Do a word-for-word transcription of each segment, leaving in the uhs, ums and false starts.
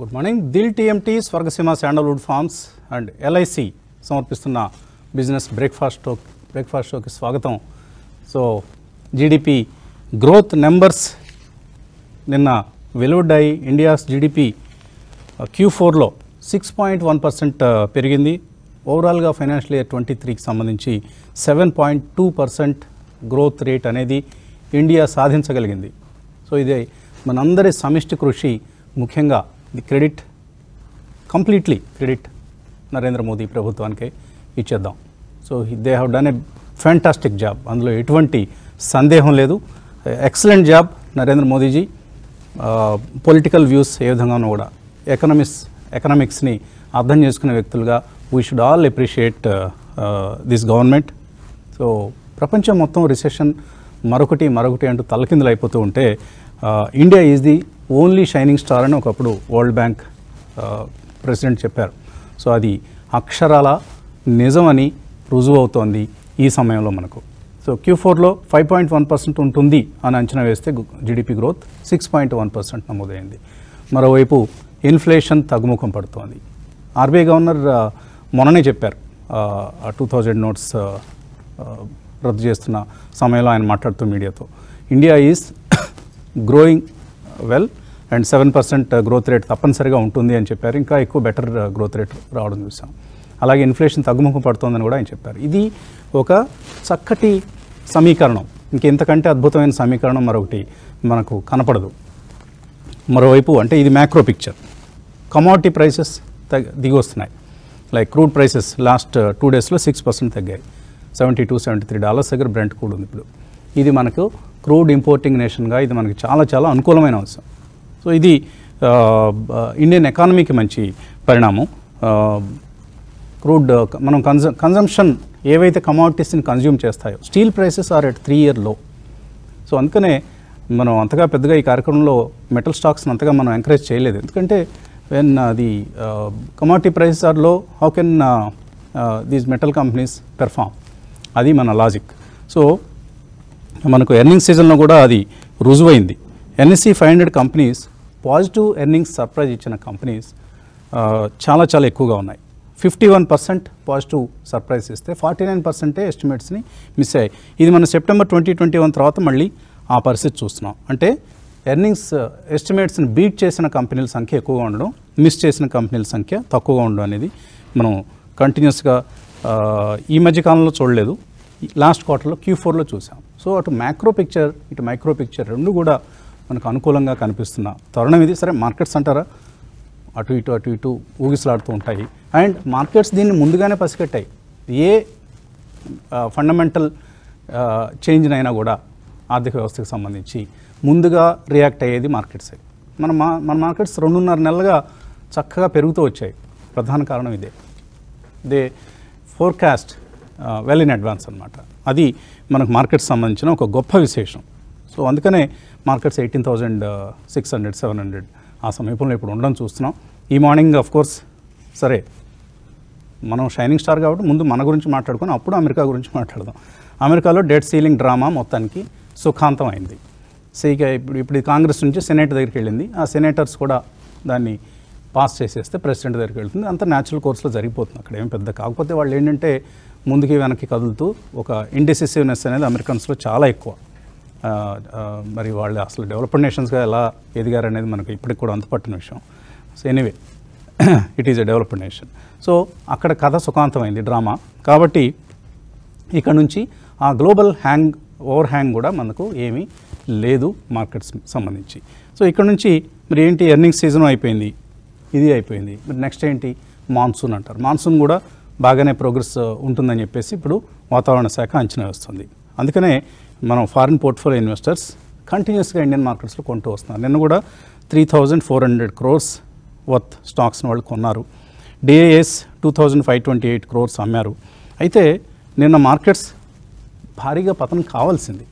Good morning. D I L T M T, Swargasimha Sandalwood Farms and L I C Samar Pishthunna business breakfast talk, breakfast talk is swagatam. So G D P growth numbers ninna veludai India's G D P uh, Q four lo six point one percent uh, perigindi. Overall ga financial year twenty-three ki sambandhinchi seven point two percent growth rate anedi India సాధించగలిగింది. So ఇది మనందరి సమిష్టి కృషి, ముఖ్యంగా the credit completely credit Narendra Modi ప్రభుత్వానికి ఇచ్చేద్దాం. So they have done a fantastic job, అందులో ఎటువంటి సందేహం లేదు. Excellent job Narendra Modiji. Political views ఏ విధంగానూ కూడా ఎకనామిక్స్ ఎకనామిక్స్ని అర్థం చేసుకునే వ్యక్తులుగా we should all appreciate this government. So ప్రపంచం మొత్తం రిసెషన్ మరొకటి మరొకటి అంటూ తలకిందులు అయిపోతూ ఉంటే India is the only shining star అని ఒకప్పుడు వరల్డ్ బ్యాంక్ ప్రెసిడెంట్ చెప్పారు. సో అది అక్షరాల నిజమని రుజువు అవుతోంది ఈ సమయంలో మనకు. సో క్యూ ఫోర్లో ఫైవ్ పాయింట్ వన్ పర్సెంట్ ఉంటుంది అని అంచనా వేస్తే GDP growth six point one percent నమోదైంది. మరోవైపు ఇన్ఫ్లేషన్ తగ్గుముఖం పడుతోంది. ఆర్బీఐ గవర్నర్ మొన్ననే చెప్పారు, టూ థౌజండ్ నోట్స్ రద్దు చేస్తున్న సమయంలో ఆయన మాట్లాడుతూ మీడియాతో, India is growing well and seven percent growth rate తప్పనిసరిగా ఉంటుంది అని చెప్పారు. ఇంకా ఎక్కువ బెటర్ గ్రోత్ రేట్ రావడం చూసాం. అలాగే ఇన్ఫ్లేషన్ తగ్గుముఖం పడుతుందని కూడా ఆయన చెప్పారు. ఇది ఒక చక్కటి సమీకరణం, ఇంకెంతకంటే అద్భుతమైన సమీకరణం మరొకటి మనకు కనపడదు. మరోవైపు అంటే ఇది మ్యాక్రో పిక్చర్. కమోడిటీ ప్రైసెస్ తగ్గ దిగి వస్తున్నాయి. Like crude prices last two డేస్లో సిక్స్ పర్సెంట్ తగ్గాయి. Seventy two seventy three dollars దగ్గర బ్రెంట్ కూడా ఉంది ఇప్పుడు. ఇది మనకు క్రూడ్ ఇంపోర్టింగ్ నేషన్గా ఇది మనకి చాలా చాలా అనుకూలమైన అవసరం. సో ఇది ఇండియన్ ఎకానమీకి మంచి పరిణామం. క్రూడ్ మనం కన్జమ్ కన్జంప్షన్ ఏవైతే కమాడిటీస్ని కన్జ్యూమ్ చేస్తాయో, steel prices are at three year low. So అందుకనే మనం అంతగా పెద్దగా ఈ కార్యక్రమంలో మెటల్ స్టాక్స్ని అంతగా మనం ఎంకరేజ్ చేయలేదు. ఎందుకంటే when the commodity prices are low, how can these metal companies perform? అది మన లాజిక్. సో మనకు ఎర్నింగ్ సీజన్లో కూడా అది రుజువైంది. NSE five hundred companies positive earnings surprise ఇచ్చిన కంపెనీస్ చాలా చాలా ఎక్కువగా ఉన్నాయి. Fifty one percent positive surprise ఇస్తే ఫార్టీ నైన్ పర్సెంటే ఎస్టిమేట్స్ని మిస్ అయ్యాయి. ఇది మనం సెప్టెంబర్ ట్వంటీ ట్వంటీ వన్ తర్వాత మళ్ళీ ఆ పరిస్థితి చూస్తున్నాం. అంటే ఎర్నింగ్స్ ఎస్టిమేట్స్ని బీట్ చేసిన కంపెనీల సంఖ్య ఎక్కువగా ఉండడం, మిస్ చేసిన కంపెనీల సంఖ్య తక్కువగా ఉండడం అనేది మనం కంటిన్యూస్గా ఈ మధ్యకాలంలో చూడలేదు. లాస్ట్ క్వార్టర్లో క్యూ ఫోర్లో చూసాం. సో అటు మ్యాక్రో పిక్చర్ ఇటు మైక్రో పిక్చర్ రెండు కూడా మనకు అనుకూలంగా కనిపిస్తున్న తరుణం ఇది. సరే మార్కెట్స్ అంటారా అటు ఇటు అటు ఇటు ఊగిసలాడుతూ ఉంటాయి. అండ్ మార్కెట్స్ దీన్ని ముందుగానే పసిగట్టాయి. ఏ ఫండమెంటల్ చేంజ్ అయినా కూడా ఆర్థిక వ్యవస్థకు సంబంధించి ముందుగా రియాక్ట్ అయ్యేది మార్కెట్సే. మన మన మార్కెట్స్ రెండున్నర నెలలుగా చక్కగా పెరుగుతూ వచ్చాయి. ప్రధాన కారణం ఇదే. They forecast well in advance అనమాట. అది మనకు మార్కెట్స్ సంబంధించిన ఒక గొప్ప విశేషం. సో అందుకనే markets eighteen thousand six hundred seven hundred ఆ సమీపంలో ఇప్పుడు ఉండడం చూస్తున్నాం. ఈ మార్నింగ్ ఆఫ్ కోర్స్ సరే మనం షైనింగ్ స్టార్ కాబట్టి ముందు మన గురించి మాట్లాడుకుని అప్పుడు అమెరికా గురించి మాట్లాడదాం. అమెరికాలో డెట్ సీలింగ్ డ్రామా మొత్తానికి సుఖాంతం అయింది. సీగా ఇప్పుడు ఇప్పుడు కాంగ్రెస్ నుంచి సెనేట్ దగ్గరికి వెళ్ళింది. ఆ సెనేటర్స్ కూడా దాన్ని పాస్ చేసేస్తే ప్రెసిడెంట్ దగ్గరికి వెళ్తుంది. అంత న్యాచురల్ కోర్సులో జరిగిపోతుంది అక్కడ, ఏం పెద్ద కాకపోతే. వాళ్ళు ఏంటంటే ముందుకి వెనక్కి కదులుతూ ఒక ఇండిసిసివ్నెస్ అనేది అమెరికన్స్లో చాలా ఎక్కువ. మరి వాళ్ళు అసలు డెవలప్డ్ నేషన్స్గా ఎలా ఎదిగారు అనేది మనకు ఇప్పటికి కూడా అంతుపట్టిన విషయం. So anyway it is a developed nation. So అక్కడ కథ సుఖాంతమైంది డ్రామా. కాబట్టి ఇక్కడ నుంచి ఆ గ్లోబల్ హ్యాంగ్ ఓవర్ హ్యాంగ్ కూడా మనకు ఏమీ లేదు మార్కెట్స్ సంబంధించి. సో ఇక్కడ నుంచి మరి ఏంటి, ఎర్నింగ్ సీజన్ అయిపోయింది, ఇది అయిపోయింది. మరి నెక్స్ట్ ఏంటి, మాన్సూన్ అంటారు. మాన్సూన్ కూడా బాగానే ప్రోగ్రెస్ ఉంటుందని చెప్పేసి ఇప్పుడు వాతావరణ శాఖ అంచనా వేస్తుంది. అందుకనే మనం ఫారిన్ పోర్ట్ఫోలియో ఇన్వెస్టర్స్ కంటిన్యూస్గా ఇండియన్ మార్కెట్స్లో కొంటూ వస్తున్నారు. నిన్న కూడా three thousand four hundred crores worth స్టాక్స్ని వాళ్ళు కొన్నారు. డిఏఎస్ two thousand five twenty eight crores అమ్మారు. అయితే నిన్న మార్కెట్స్ భారీగా పతనం కావాల్సింది,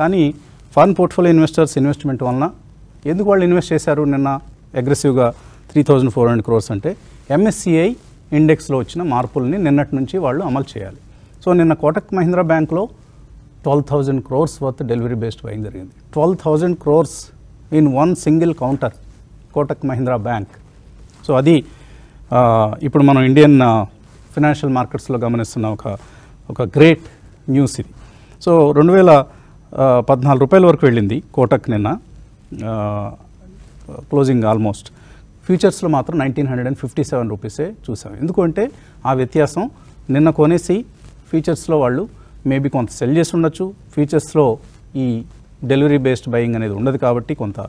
కానీ ఫారిన్ పోర్ట్ఫోలియో ఇన్వెస్టర్స్ ఇన్వెస్ట్మెంట్ వలన ఎందుకు వాళ్ళు ఇన్వెస్ట్ చేశారు నిన్న అగ్రెసివ్గా three thousand four hundred crores అంటే ఎంఎస్సిఐ ఇండెక్స్లో వచ్చిన మార్పుల్ని నిన్నటి నుంచి వాళ్ళు అమలు చేయాలి. సో నిన్న కోటక్ మహీంద్రా బ్యాంక్లో twelve thousand crores worth delivery based buying జరిగింది. Twelve thousand crores in one single counter Kotak Mahindra Bank. So, adi ippudu manam Indian financial markets lo gamanistunna oka oka great news idi. So, రెండు వేల పద్నాలుగు రూపాయల వరకు వెళ్ళింది కోటక్ నిన్న క్లోజింగ్ ఆల్మోస్ట్. ఫ్యూచర్స్లో మాత్రం nineteen hundred and fifty seven రూపీసే చూసాం. ఎందుకంటే ఆ వ్యత్యాసం నిన్న కొనేసి ఫ్యూచర్స్లో వాళ్ళు మేబీ కొంత సెల్ చేసి ఉండొచ్చు. ఫ్యూచర్స్లో ఈ డెలివరీ బేస్డ్ బయింగ్ అనేది ఉండదు కాబట్టి కొంత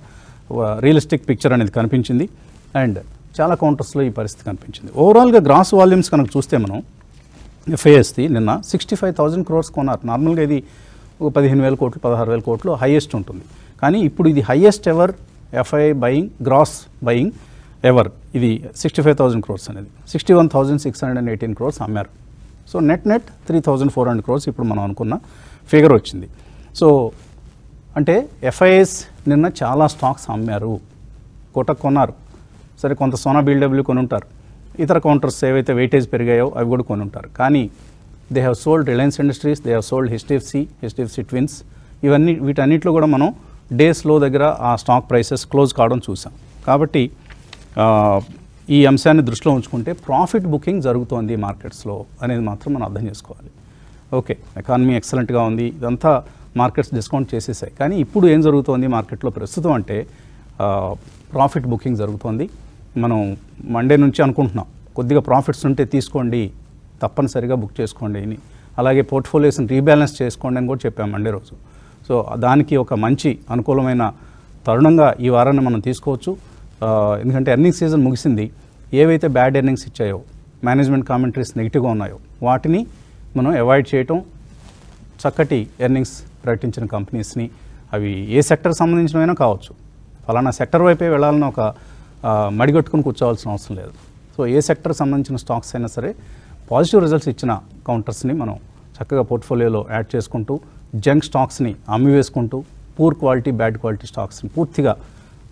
రియలిస్టిక్ పిక్చర్ అనేది కనిపించింది అండ్ చాలా కౌంటర్స్లో ఈ పరిస్థితి కనిపించింది. ఓవరాల్గా గ్రాస్ వాల్యూమ్స్ కనుక చూస్తే మనం ఎఫ్ఐఎస్ది నిన్న సిక్స్టీ ఫైవ్ థౌజండ్ క్రోర్స్ కొన్నారు. నార్మల్గా ఇది పదిహేను వేల కోట్లు పదహారు వేల కోట్లు హైయెస్ట్ ఉంటుంది. కానీ ఇప్పుడు ఇది highest ever FII buying gross buying ever. ఇది సిక్స్టీ ఫైవ్ థౌజండ్ క్రోర్స్ అనేది sixty one thousand six hundred and eighteen crores అమ్మారు. So net net three thousand four hundred crores ఇప్పుడు మనం అనుకున్న ఫిగర్ వచ్చింది. సో అంటే ఎఫ్ఐఎస్ నిన్న చాలా స్టాక్స్ అమ్మారు. కోటక్ కొన్నారు, సరే కొంత సోనా బిల్డబ్ల్యూ కొని ఉంటారు, ఇతర కౌంటర్స్ ఏవైతే వెయిటేజ్ పెరిగాయో అవి కూడా కొని ఉంటారు. కానీ they have sold Reliance Industries, they have sold HDFC, HDFC twins, ఇవన్నీ వీటన్నిటిలో కూడా మనం డేస్లో దగ్గర ఆ స్టాక్ ప్రైసెస్ క్లోజ్ కావడం చూసాం. కాబట్టి ఈ అంశాన్ని దృష్టిలో ఉంచుకుంటే ప్రాఫిట్ బుకింగ్ జరుగుతోంది మార్కెట్స్లో అనేది మాత్రం మనం అర్థం చేసుకోవాలి. ఓకే, ఎకానమీ ఎక్సలెంట్గా ఉంది, ఇదంతా మార్కెట్స్ డిస్కౌంట్ చేసేసాయి. కానీ ఇప్పుడు ఏం జరుగుతోంది మార్కెట్లో ప్రస్తుతం అంటే ప్రాఫిట్ బుకింగ్ జరుగుతోంది. మనం మండే నుంచి అనుకుంటున్నాం కొద్దిగా ప్రాఫిట్స్ ఉంటే తీసుకోండి, తప్పనిసరిగా బుక్ చేసుకోండి అని, అలాగే పోర్ట్ఫోలియోస్ని రీబ్యాలెన్స్ చేసుకోండి అని కూడా చెప్పాం మండే రోజు. సో దానికి ఒక మంచి అనుకూలమైన తరుణంగా ఈ వారాన్ని మనం తీసుకోవచ్చు. ఎందుకంటే ఎర్నింగ్ సీజన్ ముగిసింది. ఏవైతే బ్యాడ్ ఎర్నింగ్స్ ఇచ్చాయో, మేనేజ్మెంట్ కామెంటరీస్ నెగిటివ్గా ఉన్నాయో వాటిని మనం అవాయిడ్ చేయటం, చక్కటి ఎర్నింగ్స్ ప్రకటించిన కంపెనీస్ని, అవి ఏ సెక్టర్ సంబంధించినవైనా కావచ్చు, ఫలానా సెక్టర్ వైపే వెళ్ళాలని ఒక మడిగట్టుకుని కూర్చోవాల్సిన అవసరం లేదు. సో ఏ సెక్టర్ సంబంధించిన స్టాక్స్ అయినా సరే పాజిటివ్ రిజల్ట్స్ ఇచ్చిన కౌంటర్స్ని మనం చక్కగా పోర్ట్ఫోలియోలో యాడ్ చేసుకుంటూ, జంక్ స్టాక్స్ని అమ్మివేసుకుంటూ, పూర్ క్వాలిటీ బ్యాడ్ క్వాలిటీ స్టాక్స్ని పూర్తిగా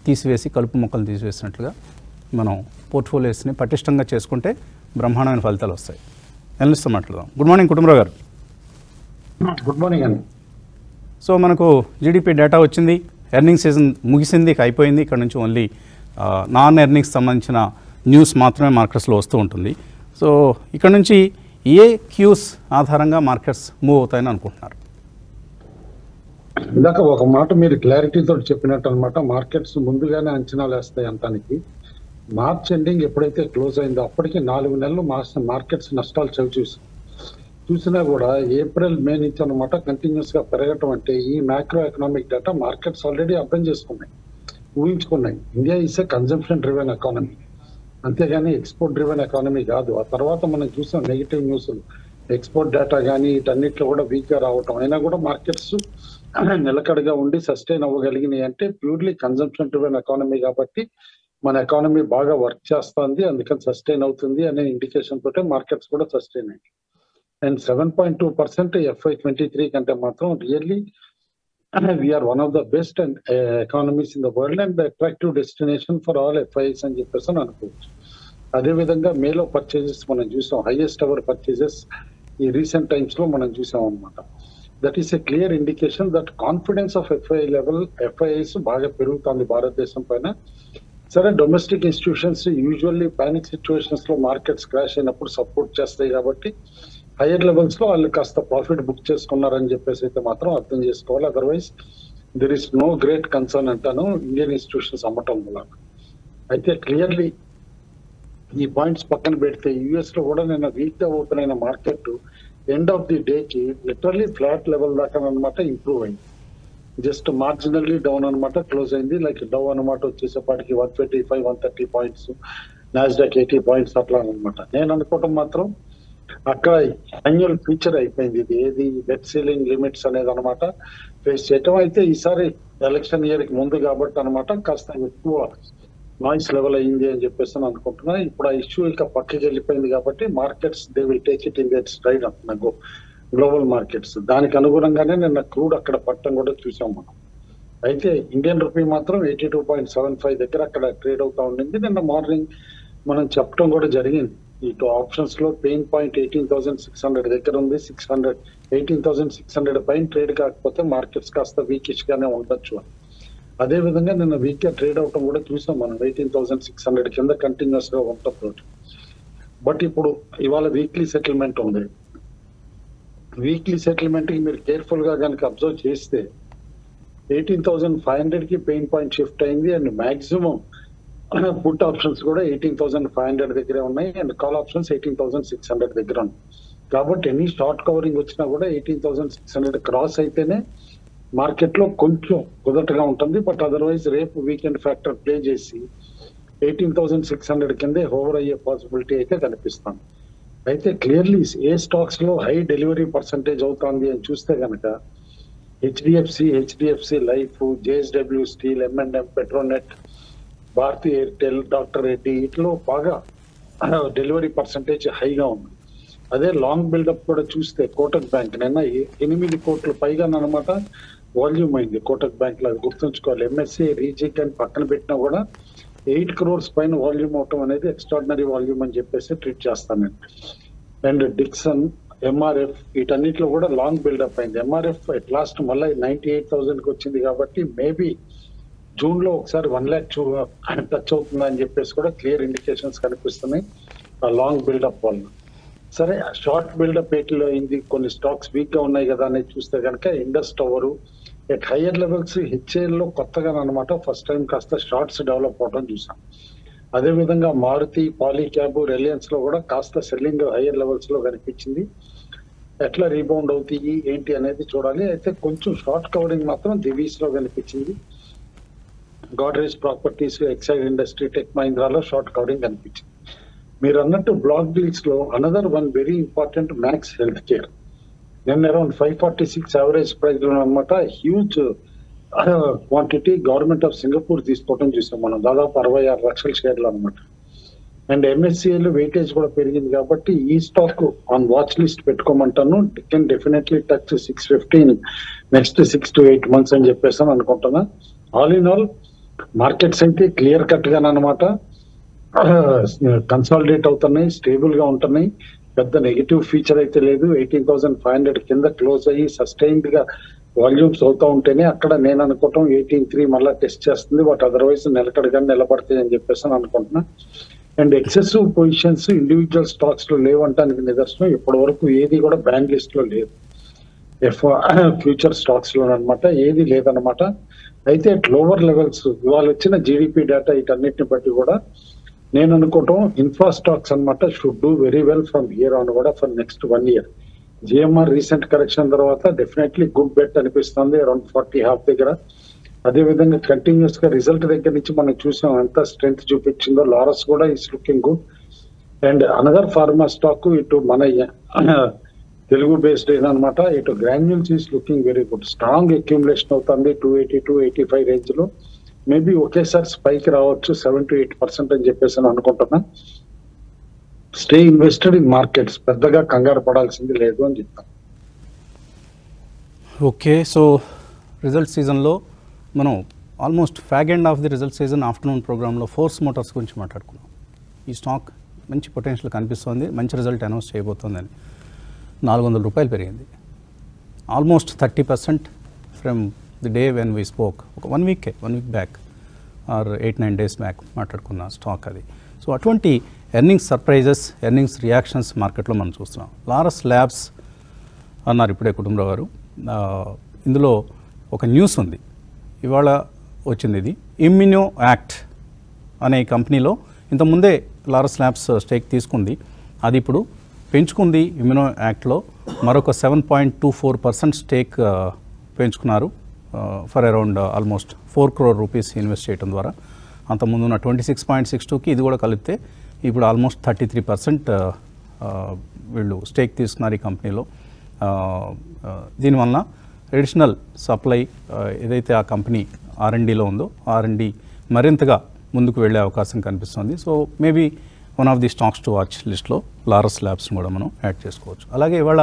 తీసివేసి, కలుపు మొక్కలు తీసివేసినట్లుగా మనం పోర్ట్ఫోలియోస్ని పటిష్టంగా చేసుకుంటే బ్రహ్మాండమైన ఫలితాలు వస్తాయి. ఎనలిస్ట్తో మాట్లాడదాం. గుడ్ మార్నింగ్ కుటుంబరావు గారు. గుడ్ మార్నింగ్ అండి. సో మనకు జీడిపి డేటా వచ్చింది, ఎర్నింగ్ సీజన్ ముగిసింది, అయిపోయింది. ఇక్కడ నుంచి ఓన్లీ నాన్ ఎర్నింగ్స్ సంబంధించిన న్యూస్ మాత్రమే మార్కెట్స్లో వస్తూ ఉంటుంది. సో ఇక్కడ నుంచి ఏ క్యూస్ ఆధారంగా మార్కెట్స్ మూవ్ అవుతాయని అనుకుంటున్నారు? ఇందాక ఒక మాట మీరు క్లారిటీతో చెప్పినట్టు అనమాట, మార్కెట్స్ ముందుగానే అంచనాలు వేస్తాయి. అంతానికి మార్చ్ ఎండింగ్ ఎప్పుడైతే క్లోజ్ అయిందో అప్పటికి నాలుగు నెలలు మార్కెట్స్ నష్టాలు చవి చూసి చూసినా కూడా ఏప్రిల్ మే నుంచి అనమాట కంటిన్యూస్ గా పెరగటం అంటే ఈ macro economic data markets already అర్థం చేసుకున్నాయి, ఊహించుకున్నాయి. India is a consumption driven economy, అంతేగాని ఎక్స్పోర్ట్ డ్రివెన్ ఎకానమీ కాదు. ఆ తర్వాత మనం చూసాం నెగిటివ్ న్యూస్లు, ఎక్స్పోర్ట్ డేటా కానీ వీటన్నిటిలో కూడా వీక్గా రావటం. అయినా కూడా మార్కెట్స్ నిలకడగా ఉండి సస్టైన్ అవ్వగలిగినాయి అంటే ప్యూర్లీ కన్జంప్షన్ డ్రివెన్ ఎకానమీ కాబట్టి మన ఎకానమీ బాగా వర్క్ చేస్తుంది, అందుకని సస్టైన్ అవుతుంది అనే ఇండికేషన్ తోటే మార్కెట్స్ కూడా సస్టైన్ అయ్యాయి. And seven point two percent FY twenty three కంటే మాత్రం really we're one of the best and economies in the world and the attractive destination for all FIs అని చెప్పేసి అని అనుకోవచ్చు. అదేవిధంగా మేలో పర్చేజెస్ మనం చూసాం, హైయెస్ట్ ఎవర్ పర్చేజెస్ ఈ రీసెంట్ టైమ్స్ లో మనం చూసాం అనమాట. That is a clear indication that confidence of FII level, FIIs బాగా పెరుగుతుంది భారతదేశం పైన. సరే, domestic institutions usually panic situations లో మార్కెట్స్ క్రాష్ అయినప్పుడు సపోర్ట్ చేస్తాయి కాబట్టి హైయర్ లెవెల్స్ లో వాళ్ళు కాస్త ప్రాఫిట్ బుక్ చేసుకున్నారని చెప్పేసి అయితే మాత్రం అర్థం చేసుకోవాలి. Otherwise there is no great concern అంటాను ఇండియన్ ఇన్స్టిట్యూషన్స్ అమ్మటం వల్ల. అయితే క్లియర్లీ ఈ పాయింట్స్ పక్కన పెడితే యూఎస్ లో కూడా నిన్న వీక్ గా ఓపెన్ అయిన market end of the day కి లిటరల్లీ ఫ్లాట్ లెవెల్ దాకా అనమాట ఇంప్రూవ్ అయింది, జస్ట్ మార్జినల్లీ డౌన్ అనమాట క్లోజ్ అయింది. లైక్ డౌ అనమాట వచ్చేసేపాటికి one twenty five one thirty points, Nasdaq eighty points అట్లా అనమాట. నేను అనుకోవటం మాత్రం అక్కడ యాన్యువల్ ఫీచర్ అయిపోయింది ఇది, ఏది డెట్ సీలింగ్ లిమిట్స్ అనేది అనమాట ఫేస్ చేయటం. అయితే ఈసారి ఎలక్షన్ ఇయర్ కి ముందు కాబట్టి అనమాట కాస్త ఎక్కువ నాయిస్ లెవెల్ అయింది అని చెప్పేసి నేను అనుకుంటున్నా. ఇప్పుడు ఆ ఇష్యూ ఇంకా పక్కకి వెళ్ళిపోయింది కాబట్టి markets they will take it in that stride అంటున్నా గ్లోబల్ మార్కెట్స్. దానికి అనుగుణంగానే నిన్న క్రూడ్ అక్కడ పట్టడం కూడా చూసాం మనం. అయితే ఇండియన్ రూపీ మాత్రం eighty two point seven five దగ్గర అక్కడ ట్రేడ్ అవుతా ఉండింది. నిన్న మార్నింగ్ మనం చెప్పడం కూడా జరిగింది ఇటు ఆప్షన్స్ లో pain point eighteen thousand six hundred దగ్గర ఉంది, six hundred eighteen thousand six hundred పైన ట్రేడ్ కాకపోతే మార్కెట్స్ కాస్త వీకిష్ గానే ఉండొచ్చు. అదేవిధంగా నిన్న వీక్గా ట్రేడ్ అవటం కూడా చూసాం మనం ఎయిటీన్ థౌసండ్ సిక్స్ హండ్రెడ్ కింద కంటిన్యూస్గా ఉండటం. బట్ ఇప్పుడు ఇవాళ వీక్లీ సెటిల్మెంట్ ఉంది. వీక్లీ సెటిల్మెంట్కి మీరు కేర్ఫుల్గా కనుక అబ్జర్వ్ చేస్తే ఎయిటీన్ థౌసండ్ ఫైవ్ హండ్రెడ్కి పెయిన్ పాయింట్ షిఫ్ట్ అయింది. అండ్ మ్యాక్సిమం పుట్ ఆప్షన్స్ కూడా ఎయిటీన్ థౌసండ్ ఫైవ్ హండ్రెడ్ దగ్గరే ఉన్నాయి. And call options eighteen thousand six hundred దగ్గర ఉన్నాయి. కాబట్టి ఎనీ షార్ట్ కవరింగ్ వచ్చినా కూడా eighteen thousand six hundred cross అయితేనే మార్కెట్లో కొంచెం కుదటగా ఉంటుంది. బట్ అదర్వైజ్ రేపు వీకెండ్ ఫ్యాక్టర్ ప్లే చేసి ఎయిటీన్ థౌసండ్ సిక్స్ హండ్రెడ్ కిందే హోవర్ అయ్యే పాసిబిలిటీ అయితే కనిపిస్తాను. అయితే క్లియర్లీ ఏ స్టాక్స్లో హై డెలివరీ పర్సంటేజ్ అవుతుంది అని చూస్తే కనుక HDFC, HDFC life, JSW steel, M and M, Petronet, Bharti Airtel, doctor Reddy, ఇట్లో బాగా డెలివరీ పర్సంటేజ్ హైగా ఉంది. అదే లాంగ్ బిల్డప్ కూడా చూస్తే కోటక్ బ్యాంక్ నిన్న ఎనిమిది కోట్లు పైగా అనమాట వాల్యూమ్ అయింది కోటక్ బ్యాంక్లో. అది గుర్తుంచుకోవాలి. ఎంఎస్సి రీజిక్ అని పక్కన పెట్టినా కూడా ఎయిట్ క్రోర్స్ పైన వాల్యూమ్ అవటం అనేది ఎక్స్ట్రాడినరీ వాల్యూమ్ అని చెప్పేసి ట్రీట్ చేస్తాను నేను. అండ్ డిక్సన్, ఎంఆర్ఎఫ్ వీటన్నిటిలో కూడా లాంగ్ బిల్డప్ అయింది. ఎంఆర్ఎఫ్ అట్ లాస్ట్ మళ్ళీ నైన్టీ ఎయిట్ థౌసండ్కి వచ్చింది కాబట్టి మేబీ జూన్లో ఒకసారి వన్ ల్యాక్ టచ్ అవుతుందని చెప్పేసి కూడా క్లియర్ ఇండికేషన్స్ కనిపిస్తున్నాయి ఆ లాంగ్ బిల్డప్ వల్ల. సరే, షార్ట్ బిల్డప్ ఏటిలో అయింది, కొన్ని స్టాక్స్ వీక్గా ఉన్నాయి కదా అనేది చూస్తే కనుక Indus tower at higher levels హెచ్ఏఎల్లో కొత్తగా అనమాట ఫస్ట్ టైం కాస్త షార్ట్స్ డెవలప్ అవడం చూసాం. అదేవిధంగా మారుతి, పాలీక్యాబ్, రిలయన్స్లో కూడా కాస్త సెల్లింగ్ హయ్యర్ లెవెల్స్లో కనిపించింది. ఎట్లా రీబౌండ్ అవుతాయి ఏంటి అనేది చూడాలి. అయితే కొంచెం షార్ట్ కవరింగ్ మాత్రం దివీస్లో కనిపించింది. Godrej properties, Exide industry, tech మహీంద్రాలో షార్ట్ కవరింగ్ కనిపించింది. మీరు అన్నట్టు బ్లాక్ డీల్స్లో another one very important Max health care నిన్న around five forty six average price లో అనమాట huge quantity government of Singapore తీసుకోవడం చూసాం మనం, దాదాపు అరవై ఆరు లక్షల షేర్లు అనమాట. అండ్ ఎంఎస్సిఎల్ వెయిటేజ్ కూడా పెరిగింది కాబట్టి ఈ స్టాక్ ఆన్ వాచ్ లిస్ట్ పెట్టుకోమంటాను. Can definitely touch six fifteen next six to eight months అని చెప్పేసాను అనుకుంటున్నా. ఆల్ ఇన్ ఆల్ మార్కెట్స్ అయితే క్లియర్ కట్ గా అనమాట కన్సాలిడేట్ అవుతున్నాయి, స్టేబుల్ గా ఉంటున్నాయి. పెద్ద నెగిటివ్ ఫీచర్ అయితే లేదు. ఎయిటీన్ థౌసండ్ ఫైవ్ హండ్రెడ్ కింద క్లోజ్ అయ్యి సస్టైన్డ్ గా వాల్యూమ్స్ అవుతా ఉంటేనే అక్కడ నేను అనుకోవటం ఎయిటీన్ త్రీ మళ్ళీ టెస్ట్ చేస్తుంది. బట్ అదర్వైజ్ నిలకడగా నిలబడతాయి అని చెప్పేసి అని అనుకుంటున్నా. And excessive positions individual stocks లో లేవంటానికి నిదర్శనం. ఇప్పటి వరకు ఏది కూడా బ్యాన్ లిస్ట్ లో లేదు ఎఫ్ ఫ్యూచర్ స్టాక్స్ లో అనమాట, ఏది లేదనమాట. అయితే అట్ లోవర్ లెవెల్స్ ఇవాళ వచ్చిన జీడిపి డేటా వీటన్నిటిని బట్టి కూడా నేను అనుకోవటం ఇన్ఫ్రా స్టాక్స్ అనమాట should do very well from here on కూడా for next one year. GMR recent correction తర్వాత డెఫినెట్లీ గుడ్ బెట్ అనిపిస్తుంది అరౌండ్ ఫార్టీ హాఫ్ దగ్గర. అదేవిధంగా కంటిన్యూస్ గా రిజల్ట్ దగ్గర నుంచి మనం చూసాం ఎంత స్ట్రెంగ్త్ చూపించిందో. లారస్ కూడా is looking good. And another pharma stock ఇటు మన తెలుగు బేస్డ్ అనమాట, ఇటు Granules is looking very good. Strong accumulation అవుతుంది two eighty two eighty five range లో. మేబీ ఒకేసారి స్పైక్ రావచ్చు సెవెన్ టు ఎయిట్ పర్సెంట్ అని చెప్పేసి అని అనుకుంటున్నా. స్టే ఇన్వెస్టెడ్ ఇన్ మార్కెట్స్, పెద్దగా కంగారు పడాల్సింది లేదు అని చెప్తాను. ఓకే, సో రిజల్ట్ సీజన్లో మనం almost fag end of the result season afternoon ప్రోగ్రాంలో ఫోర్స్ మోటార్స్ గురించి మాట్లాడుకున్నాం. ఈ స్టాక్ మంచి పొటెన్షియల్ కనిపిస్తోంది, మంచి రిజల్ట్ అనౌన్స్ చేయబోతోందని. నాలుగు వందల రూపాయలు పెరిగింది, almost thirty percent from the day when we spoke ఒక one week one week back or eight nine days back మాట్లాడుకున్న స్టాక్ అది. సో అటువంటి ఎర్నింగ్స్ సర్ప్రైజెస్, ఎర్నింగ్స్ రియాక్షన్స్ మార్కెట్లో మనం చూస్తున్నాం. లారస్ ల్యాబ్స్ అన్నారు ఇప్పుడే కుటుంబరావు గారు. ఇందులో ఒక న్యూస్ ఉంది, ఇవాళ వచ్చింది. ఇది ఇమ్యూనో యాక్ట్ అనే కంపెనీలో ఇంతకుముందే లారస్ ల్యాబ్స్ స్టేక్ తీసుకుంది, అది ఇప్పుడు పెంచుకుంది. ఇమ్యూనో యాక్ట్లో మరొక seven point two four percent stake పెంచుకున్నారు for around almost four crore rupees invest చేయడం ద్వారా. అంతకుముందు ఉన్న ట్వంటీ సిక్స్ పాయింట్ సిక్స్ టూకి ఇది కూడా కలిపితే ఇప్పుడు ఆల్మోస్ట్ థర్టీ త్రీ పర్సెంట్ వీళ్ళు స్టేక్ తీసుకున్నారు ఈ కంపెనీలో. దీనివల్ల అడిషనల్ సప్లై ఏదైతే ఆ కంపెనీ ఆర్ఎండ్లో ఉందో ఆర్ఎండి మరింతగా ముందుకు వెళ్ళే అవకాశం కనిపిస్తుంది. So maybe one of the stocks to watch లిస్ట్లో లారస్ ల్యాబ్స్ని కూడా మనం యాడ్ చేసుకోవచ్చు. అలాగే ఇవాళ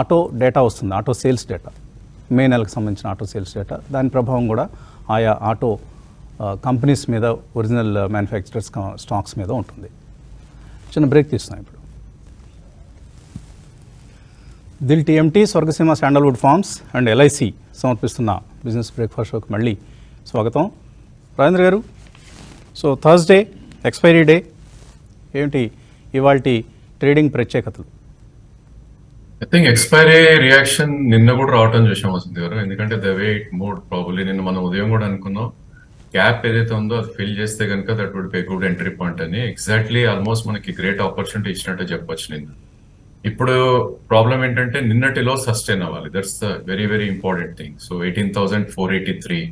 ఆటో డేటా వస్తుంది, ఆటో సేల్స్ డేటా, మే నెలకు సంబంధించిన ఆటో సేల్స్ డేటా. దాని ప్రభావం కూడా ఆయా ఆటో కంపెనీస్ మీద, ఒరిజినల్ మ్యానుఫ్యాక్చరర్స్ స్టాక్స్ మీద ఉంటుంది. చిన్న బ్రేక్ తీస్తున్నాం. ఇప్పుడు Dil TMT, Swargaseema sandalwood farms and LIC సమర్పిస్తున్న బిజినెస్ బ్రేక్ఫాస్ట్ షోకి మళ్ళీ Swagatham. Ravindra Garu. So Thursday, expiry day, E M T, Ivalti trading prechekatlu. I think expiry reaction ninna kuda raavatam chusam vasindi garu endukante the way it moved probably ninna mana udayam kuda anukunnam gap edaithe undo adu fill chesthe ganaka that would be a good entry point ani exactly almost manaki great opportunity ichinattu cheppocchu ninna. Ippudu problem entante ninnatilo sustain avvali, that's the very very important thing. So eighteen thousand four hundred eighty-three,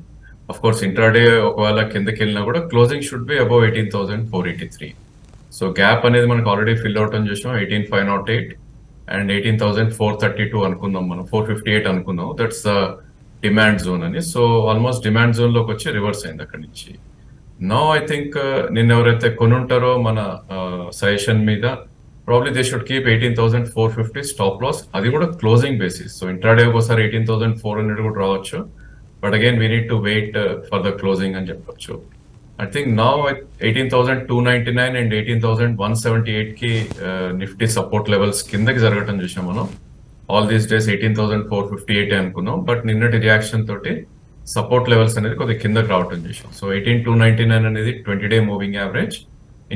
of course intraday okala kindaki velina kuda closing should be above eighteen thousand four hundred eighty-three. So gap anedi manaku already fill avatam chusam eighteen thousand five hundred eight and eighteen thousand four hundred thirty-two అనుకుందాం మనం four fifty-eight అనుకుందాం, that's demand zone అని. So almost demand zone లోకి వచ్చి reverse అయింది అక్కడి నుంచి. No I think నిన్న ఎవరైతే కొనుంటారో మన సజెషన్ మీద probably they should keep eighteen thousand four fifty stop loss, అది కూడా క్లోజింగ్ బేసిస్. సో ఇంట్రాడే ఒకసారి ఎయిటీన్ థౌసండ్ ఫోర్ హండ్రెడ్ కూడా రావచ్చు, but again we need to wait for the closing అని చెప్పచ్చు. I think now at eighteen thousand two hundred ninety-nine and eighteen thousand one hundred seventy-eight ki uh, Nifty support levels kindaki jaragatam chusam manu. All these days eighteen thousand four hundred fifty-eight anukunnam, but ninnati reaction toti support levels anedi kodhi kindaki raavatam chusam. So eighteen thousand two hundred ninety-nine anedi twenty day moving average,